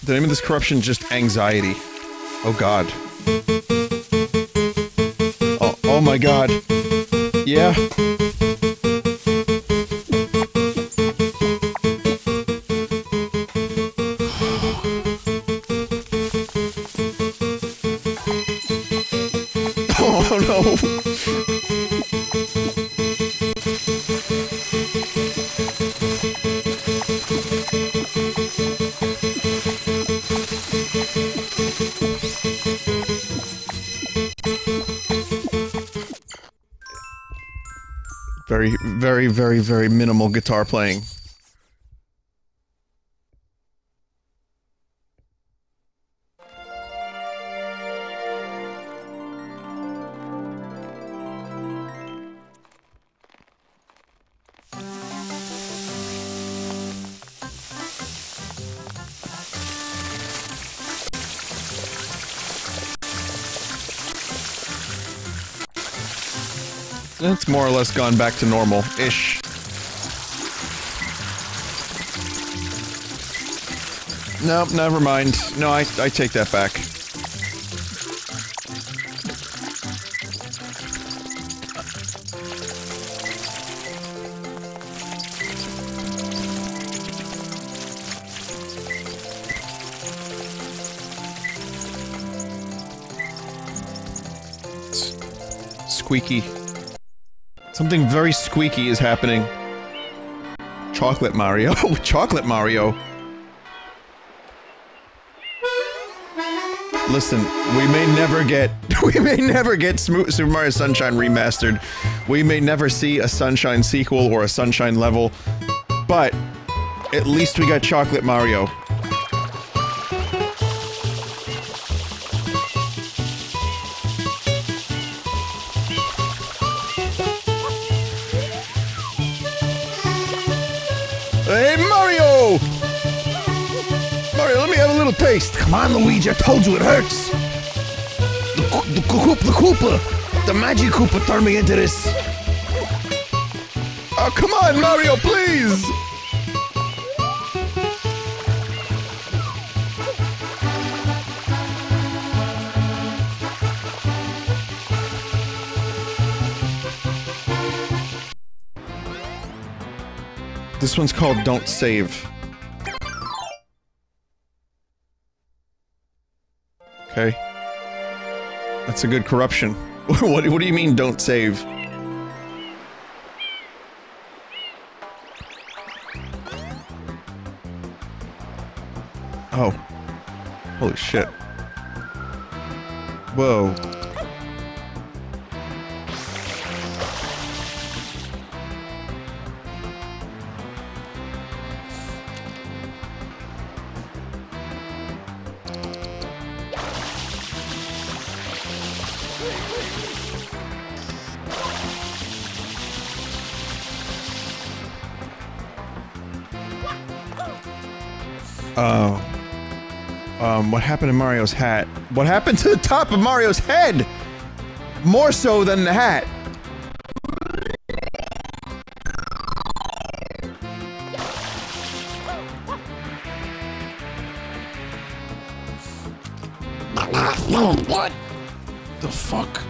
The name of this corruption is just anxiety. Oh god. Oh, oh my god. Yeah. Very minimal guitar playing. It's more or less gone back to normal-ish. No, never mind. No, I take that back. Squeaky. Something very squeaky is happening. Chocolate Mario. Chocolate Mario. Listen, we may never get Super Mario Sunshine remastered. We may never see a Sunshine sequel or a Sunshine level, but at least we got Chocolate Mario. Hey, Mario! Mario, let me have a little taste. Come on, Luigi, I told you it hurts. The Koopa, the magic Koopa turned me into this. Oh, come on, Mario, please! This one's called Don't Save. Okay. That's a good corruption. What do you mean, don't save? Oh. Holy shit. Whoa. What happened to Mario's hat? What happened to the top of Mario's head? More so than the hat. What the fuck?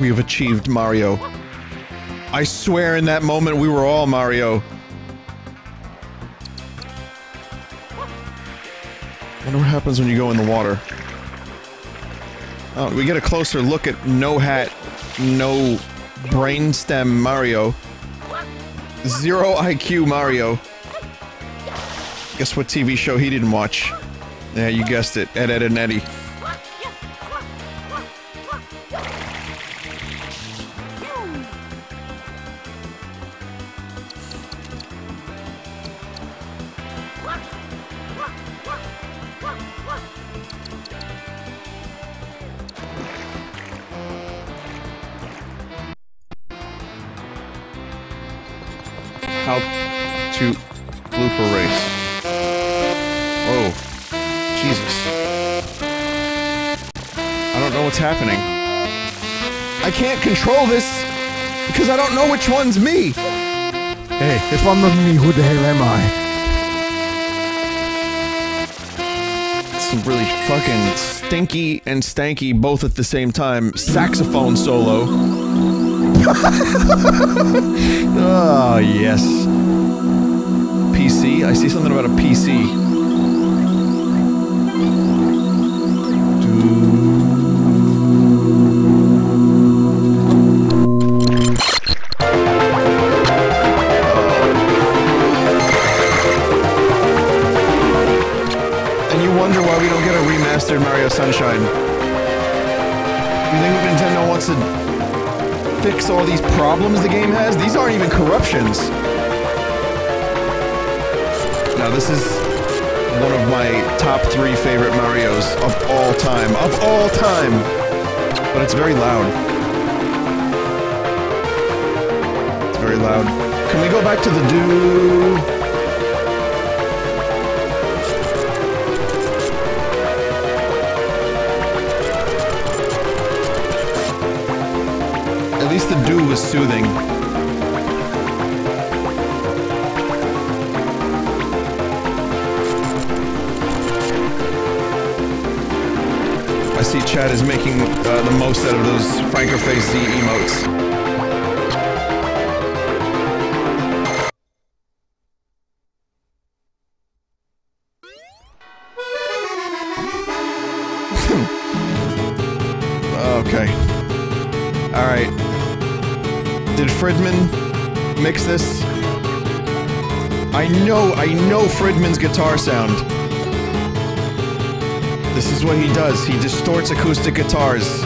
We have achieved Mario. I swear in that moment we were all Mario. Wonder what happens when you go in the water. Oh, we get a closer look at no hat, no brainstem Mario. Zero IQ Mario. Guess what TV show he didn't watch? Yeah, you guessed it. Ed, Edd and Eddy. How to blooper race. Oh, Jesus. I don't know what's happening. I can't control this because I don't know which one's me. Hey, if I'm not me, who the hell am I? It's really fucking stinky and stanky both at the same time. Saxophone solo. Oh, yes. PC? I see something about a PC. And you wonder why we don't get a remastered Mario Sunshine. You think Nintendo wants to fix all these problems the game has? These aren't even corruptions. Now this is one of my top 3 favorite Marios of all time. Of all time! But it's very loud. It's very loud. Can we go back to the do? At least the dew was soothing. I see Chad is making the most out of those Frankerface Z emotes. Okay. Alright. Did Fridman mix this? I know Fridman's guitar sound. This is what he does. He distorts acoustic guitars.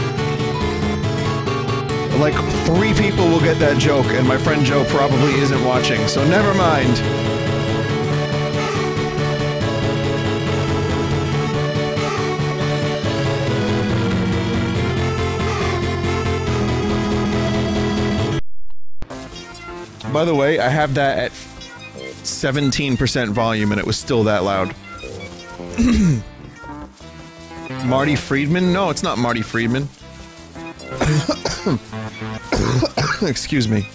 Like 3 people will get that joke, and my friend Joe probably isn't watching, so never mind. By the way, I have that at 17% volume and it was still that loud. Marty Friedman? No, it's not Marty Friedman. Excuse me.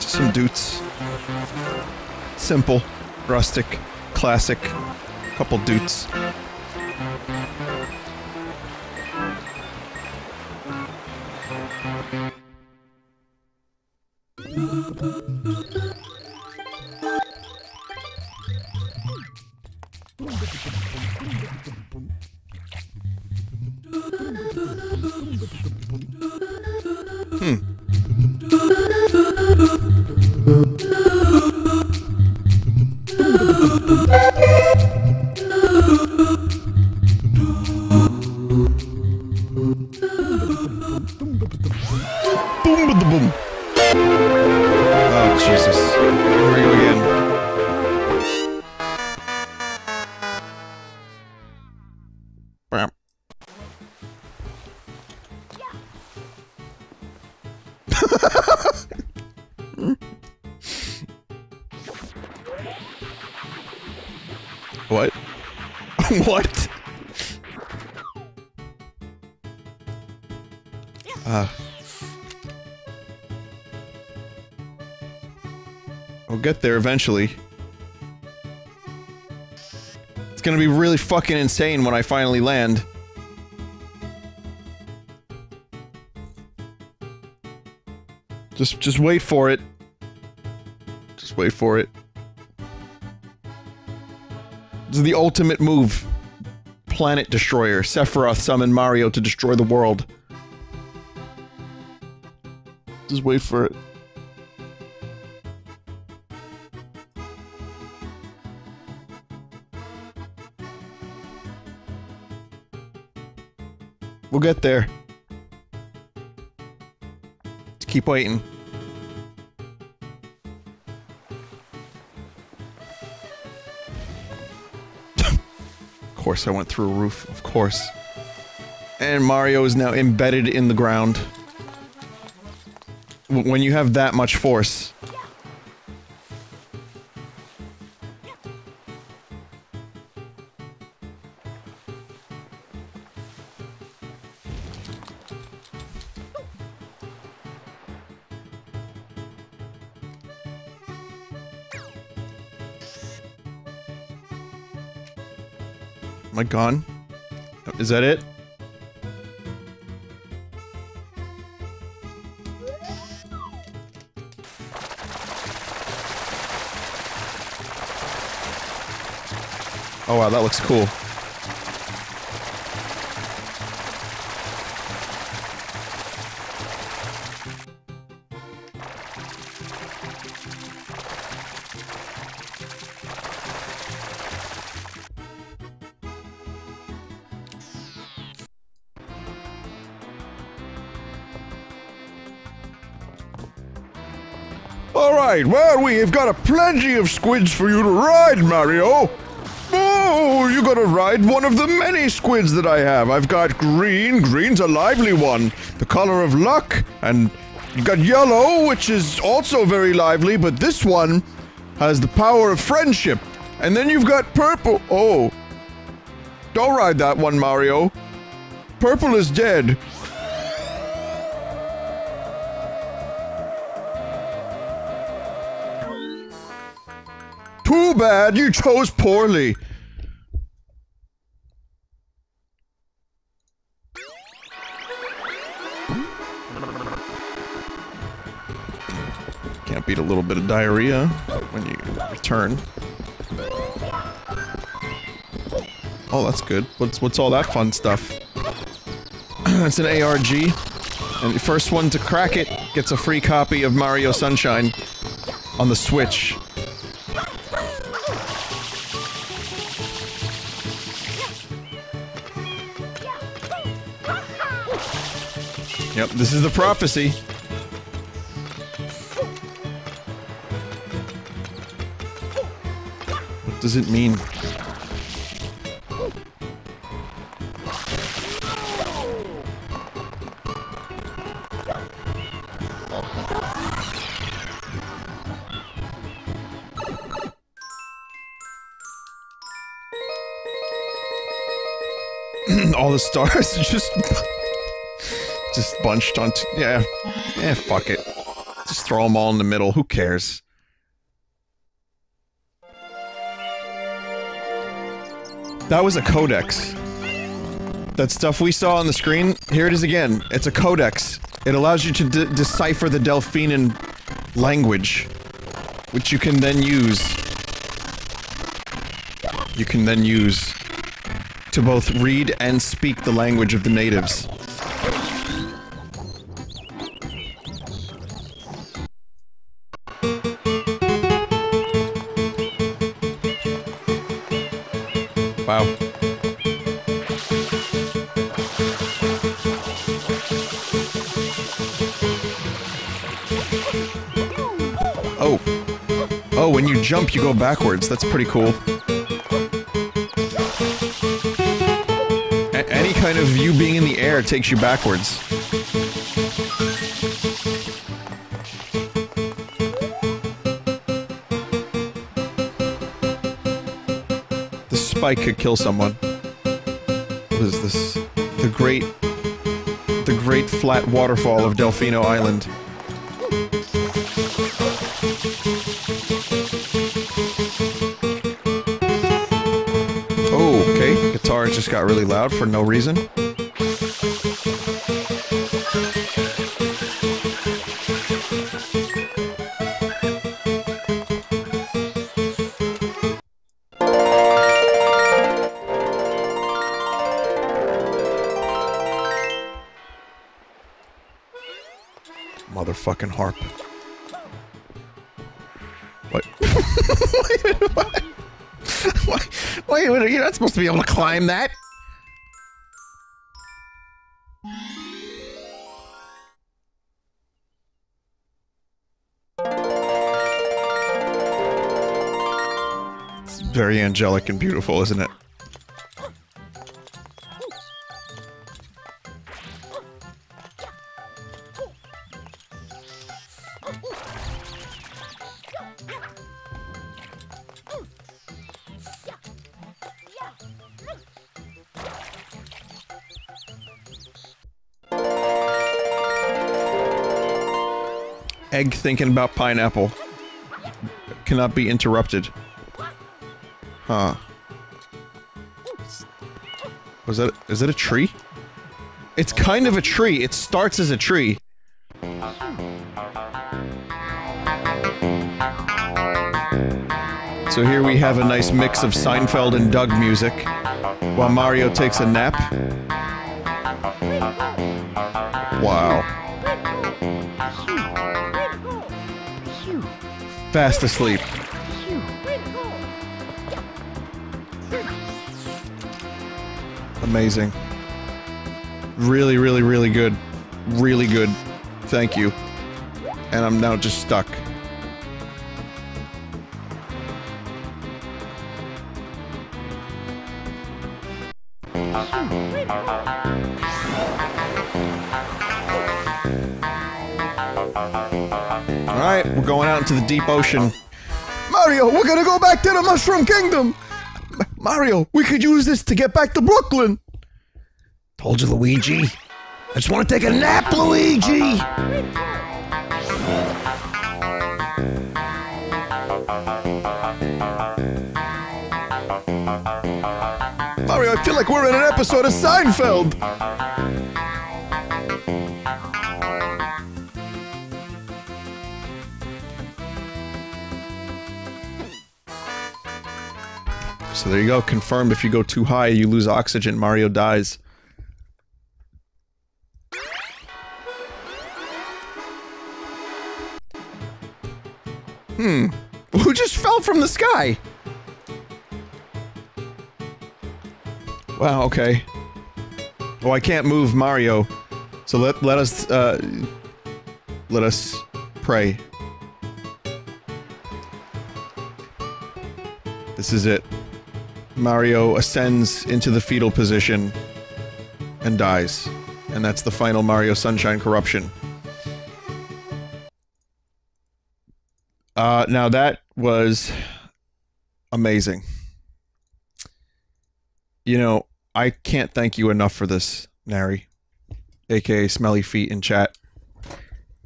Just some dudes. Simple, rustic, classic, couple dudes. What? What? We'll get there eventually. gonna be really fucking insane when I finally land. Just wait for it. Just wait for it. This is the ultimate move. Planet Destroyer. Sephiroth summoned Mario to destroy the world. Just wait for it. We'll get there. Just keep waiting. Of course I went through a roof, of course. And Mario is now embedded in the ground. When you have that much force. Am I gone? Is that it? Oh wow, that looks cool. Well, we've got plenty of squids for you to ride, Mario. Oh, you gotta ride one of the many squids that I have. I've got green. Green's a lively one. The color of luck. And you've got yellow, which is also very lively, but this one has the power of friendship. And then you've got purple. Oh. Don't ride that one, Mario. Purple is dead. Bad, you chose poorly. Can't beat a little bit of diarrhea when you return. Oh, that's good. What's all that fun stuff? It's an ARG, and the first one to crack it gets a free copy of Mario Sunshine on the Switch. Yep, this is the prophecy. What does it mean? All the stars just... just bunched on yeah. Yeah, fuck it. Just throw them all in the middle. Who cares? That was a codex. That stuff we saw on the screen, here it is again. It's a codex. It allows you to decipher the Delphinan language, which you can then use. You can then use to both read and speak the language of the natives. When you jump, you go backwards. That's pretty cool. Any kind of you being in the air takes you backwards. This spike could kill someone. What is this? The great flat waterfall of Delfino Island. car just got really loud for no reason. Motherfucking harp. What? Wait, you're not supposed to be able to climb that! It's very angelic and beautiful, isn't it? Egg thinking about pineapple. Cannot be interrupted. Huh. Was that- is that a tree? It's kind of a tree, it starts as a tree. So here we have a nice mix of Seinfeld and Doug music, while Mario takes a nap. Wow. Fast asleep. Amazing. Really, really, really good. Really good. Thank you. And I'm now just stuck. Alright, we're going out into the deep ocean. Mario, we're gonna go back to the Mushroom Kingdom! Mario, we could use this to get back to Brooklyn! Told you, Luigi. I just wanna take a nap, Luigi! Mario, I feel like we're in an episode of Seinfeld! So there you go, confirmed if you go too high, you lose oxygen, Mario dies. Hmm. Who just fell from the sky? Wow, okay. Oh, I can't move Mario. So let us pray. This is it. Mario ascends into the fetal position and dies. And that's the final Mario Sunshine corruption. Now that was amazing. You know, I can't thank you enough for this, Nari, aka Smelly Feet in chat.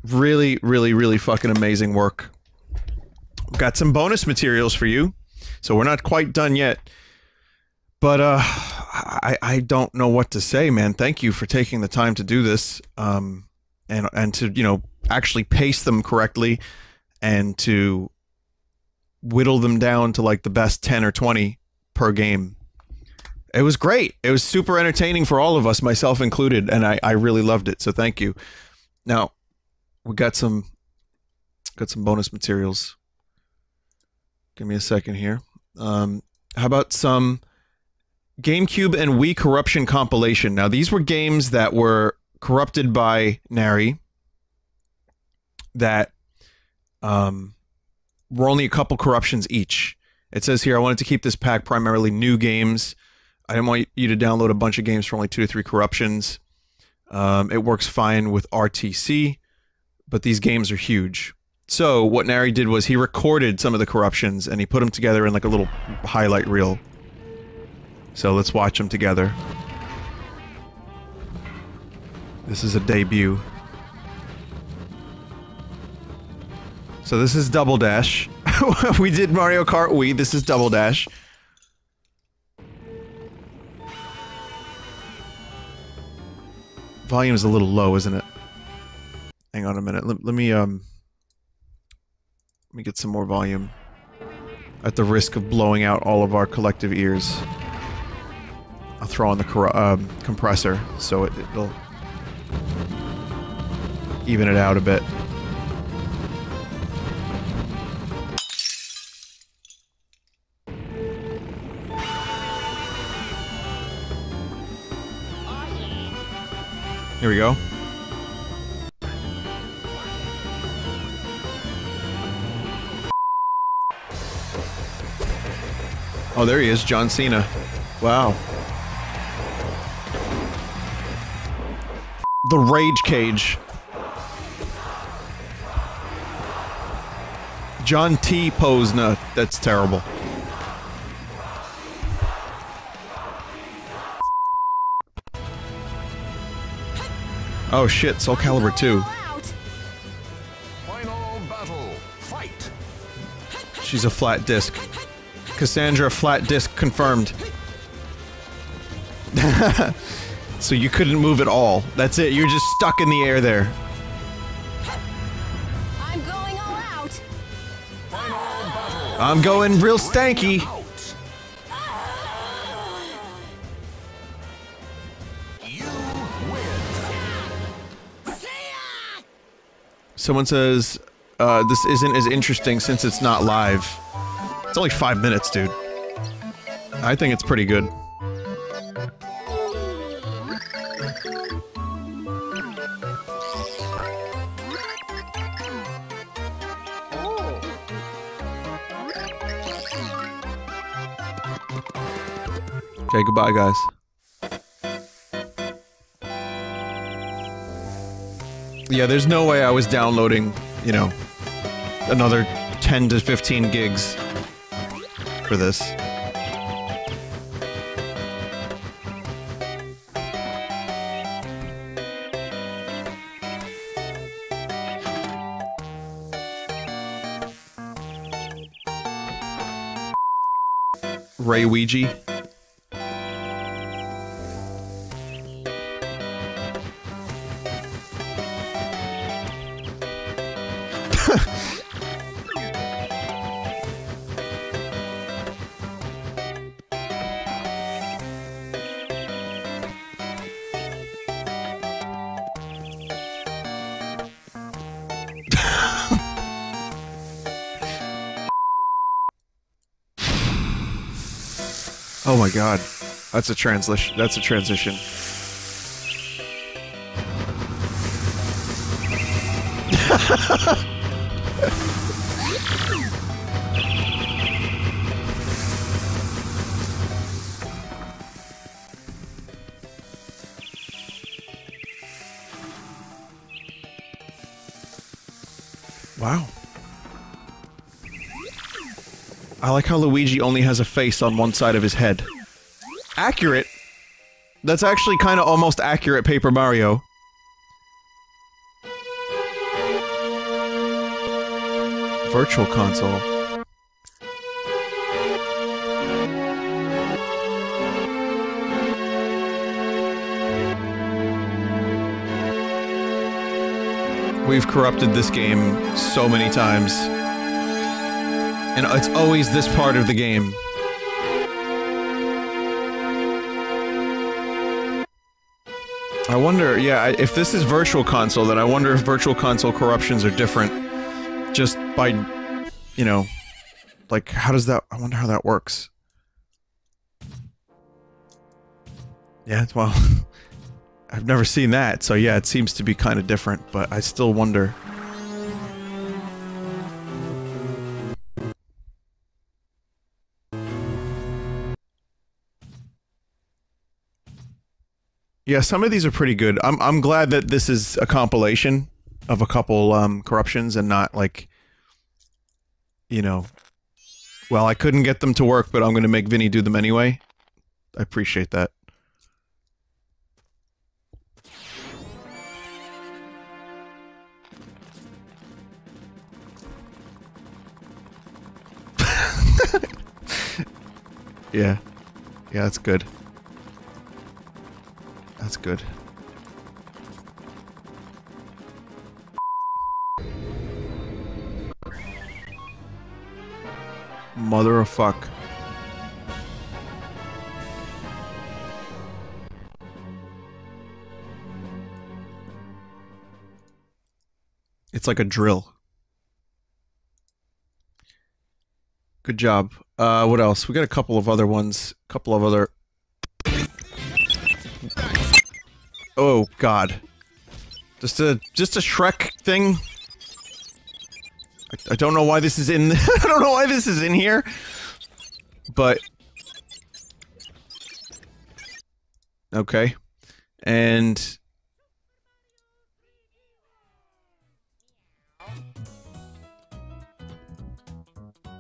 Really, really, really fucking amazing work. We've got some bonus materials for you, so we're not quite done yet. But, I don't know what to say, man. Thank you for taking the time to do this, and to, you know, actually pace them correctly, and to whittle them down to, like, the best 10 or 20 per game. It was great! It was super entertaining for all of us, myself included, and I really loved it, so thank you. Now, we got some bonus materials. Give me a second here. How about some GameCube and Wii corruption compilation. Now, these were games that were corrupted by Nari that were only a couple corruptions each. It says here, I wanted to keep this pack primarily new games. I didn't want you to download a bunch of games for only 2 to 3 corruptions. It works fine with RTC, but these games are huge. So what Nari did was he recorded some of the corruptions and he put them together in like a little highlight reel. So let's watch them together. This is a debut. So this is Double Dash. We did Mario Kart Wii, this is Double Dash. volume is a little low, isn't it? Hang on a minute. Let me get some more volume. At the risk of blowing out all of our collective ears, I'll throw on the compressor so it'll even it out a bit. Here we go. Oh, there he is, John Cena. Wow. The Rage Cage. John T. Posner. That's terrible. Oh shit, Soul Calibur 2. Final battle. Fight. She's a flat disc. Cassandra flat disc confirmed. So you couldn't move at all. That's it, you're just stuck in the air there. I'm going all out. I'm going real stanky. Someone says, this isn't as interesting since it's not live. It's only 5 minutes, dude. I think it's pretty good. Okay, goodbye, guys. Yeah, there's no way I was downloading, you know, another 10 to 15 gigs for this. Ray Ouija. Oh my god. That's a translation. That's a transition. Wow. I like how Luigi only has a face on one side of his head. Accurate? That's actually kinda almost accurate, Paper Mario. Virtual Console. We've corrupted this game so many times. And it's always this part of the game. I wonder, yeah, if this is Virtual Console, then I wonder if Virtual Console corruptions are different. Just by, you know, like, how does that, I wonder how that works. Yeah, well, I've never seen that, so yeah, it seems to be kind of different, but I still wonder. Yeah, some of these are pretty good. I'm glad that this is a compilation of a couple corruptions and not like, you know, well, I couldn't get them to work, but I'm going to make Vinny do them anyway. I appreciate that. Yeah. Yeah, that's good. That's good. mother of fuck. It's like a drill. Good job. What else? We got a couple of other ones. A couple of other... Oh, God. Just a Shrek thing? I don't know why this is in... I don't know why this is in here! But... Okay. And...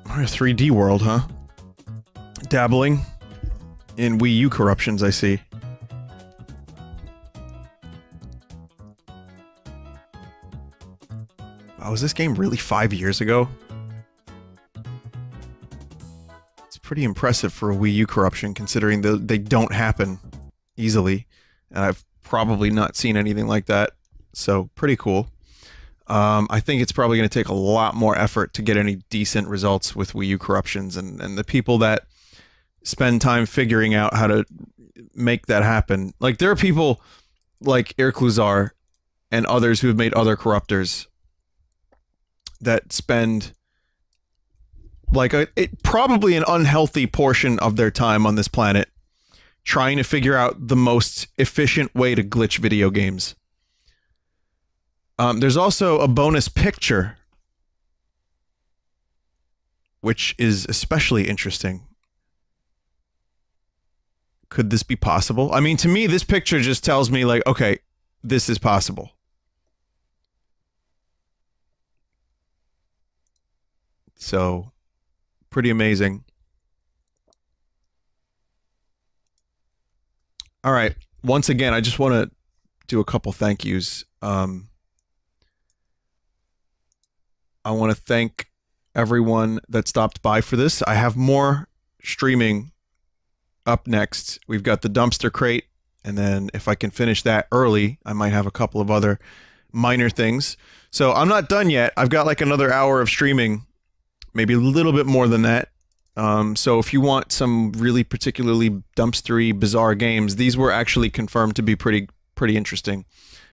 Mario 3D World, huh? Dabbling in Wii U corruptions, I see. Wow, was this game really 5 years ago? It's pretty impressive for a Wii U corruption, considering they don't happen easily. And I've probably not seen anything like that, so pretty cool. I think it's probably going to take a lot more effort to get any decent results with Wii U corruptions, and the people that spend time figuring out how to make that happen. Like, there are people like Erkluzar and others who have made other corruptors that spend, like, probably an unhealthy portion of their time on this planet trying to figure out the most efficient way to glitch video games. There's also a bonus picture, which is especially interesting. Could this be possible? I mean, to me, this picture just tells me, like, okay, this is possible. So, pretty amazing. All right. Once again, I just want to do a couple thank yous. I want to thank everyone that stopped by for this. I have more streaming up next. We've got the dumpster crate, and then if I can finish that early, I might have a couple of other minor things. So I'm not done yet. I've got like another hour of streaming, maybe a little bit more than that. So if you want some really particularly dumpstery, bizarre games, these were actually confirmed to be pretty interesting.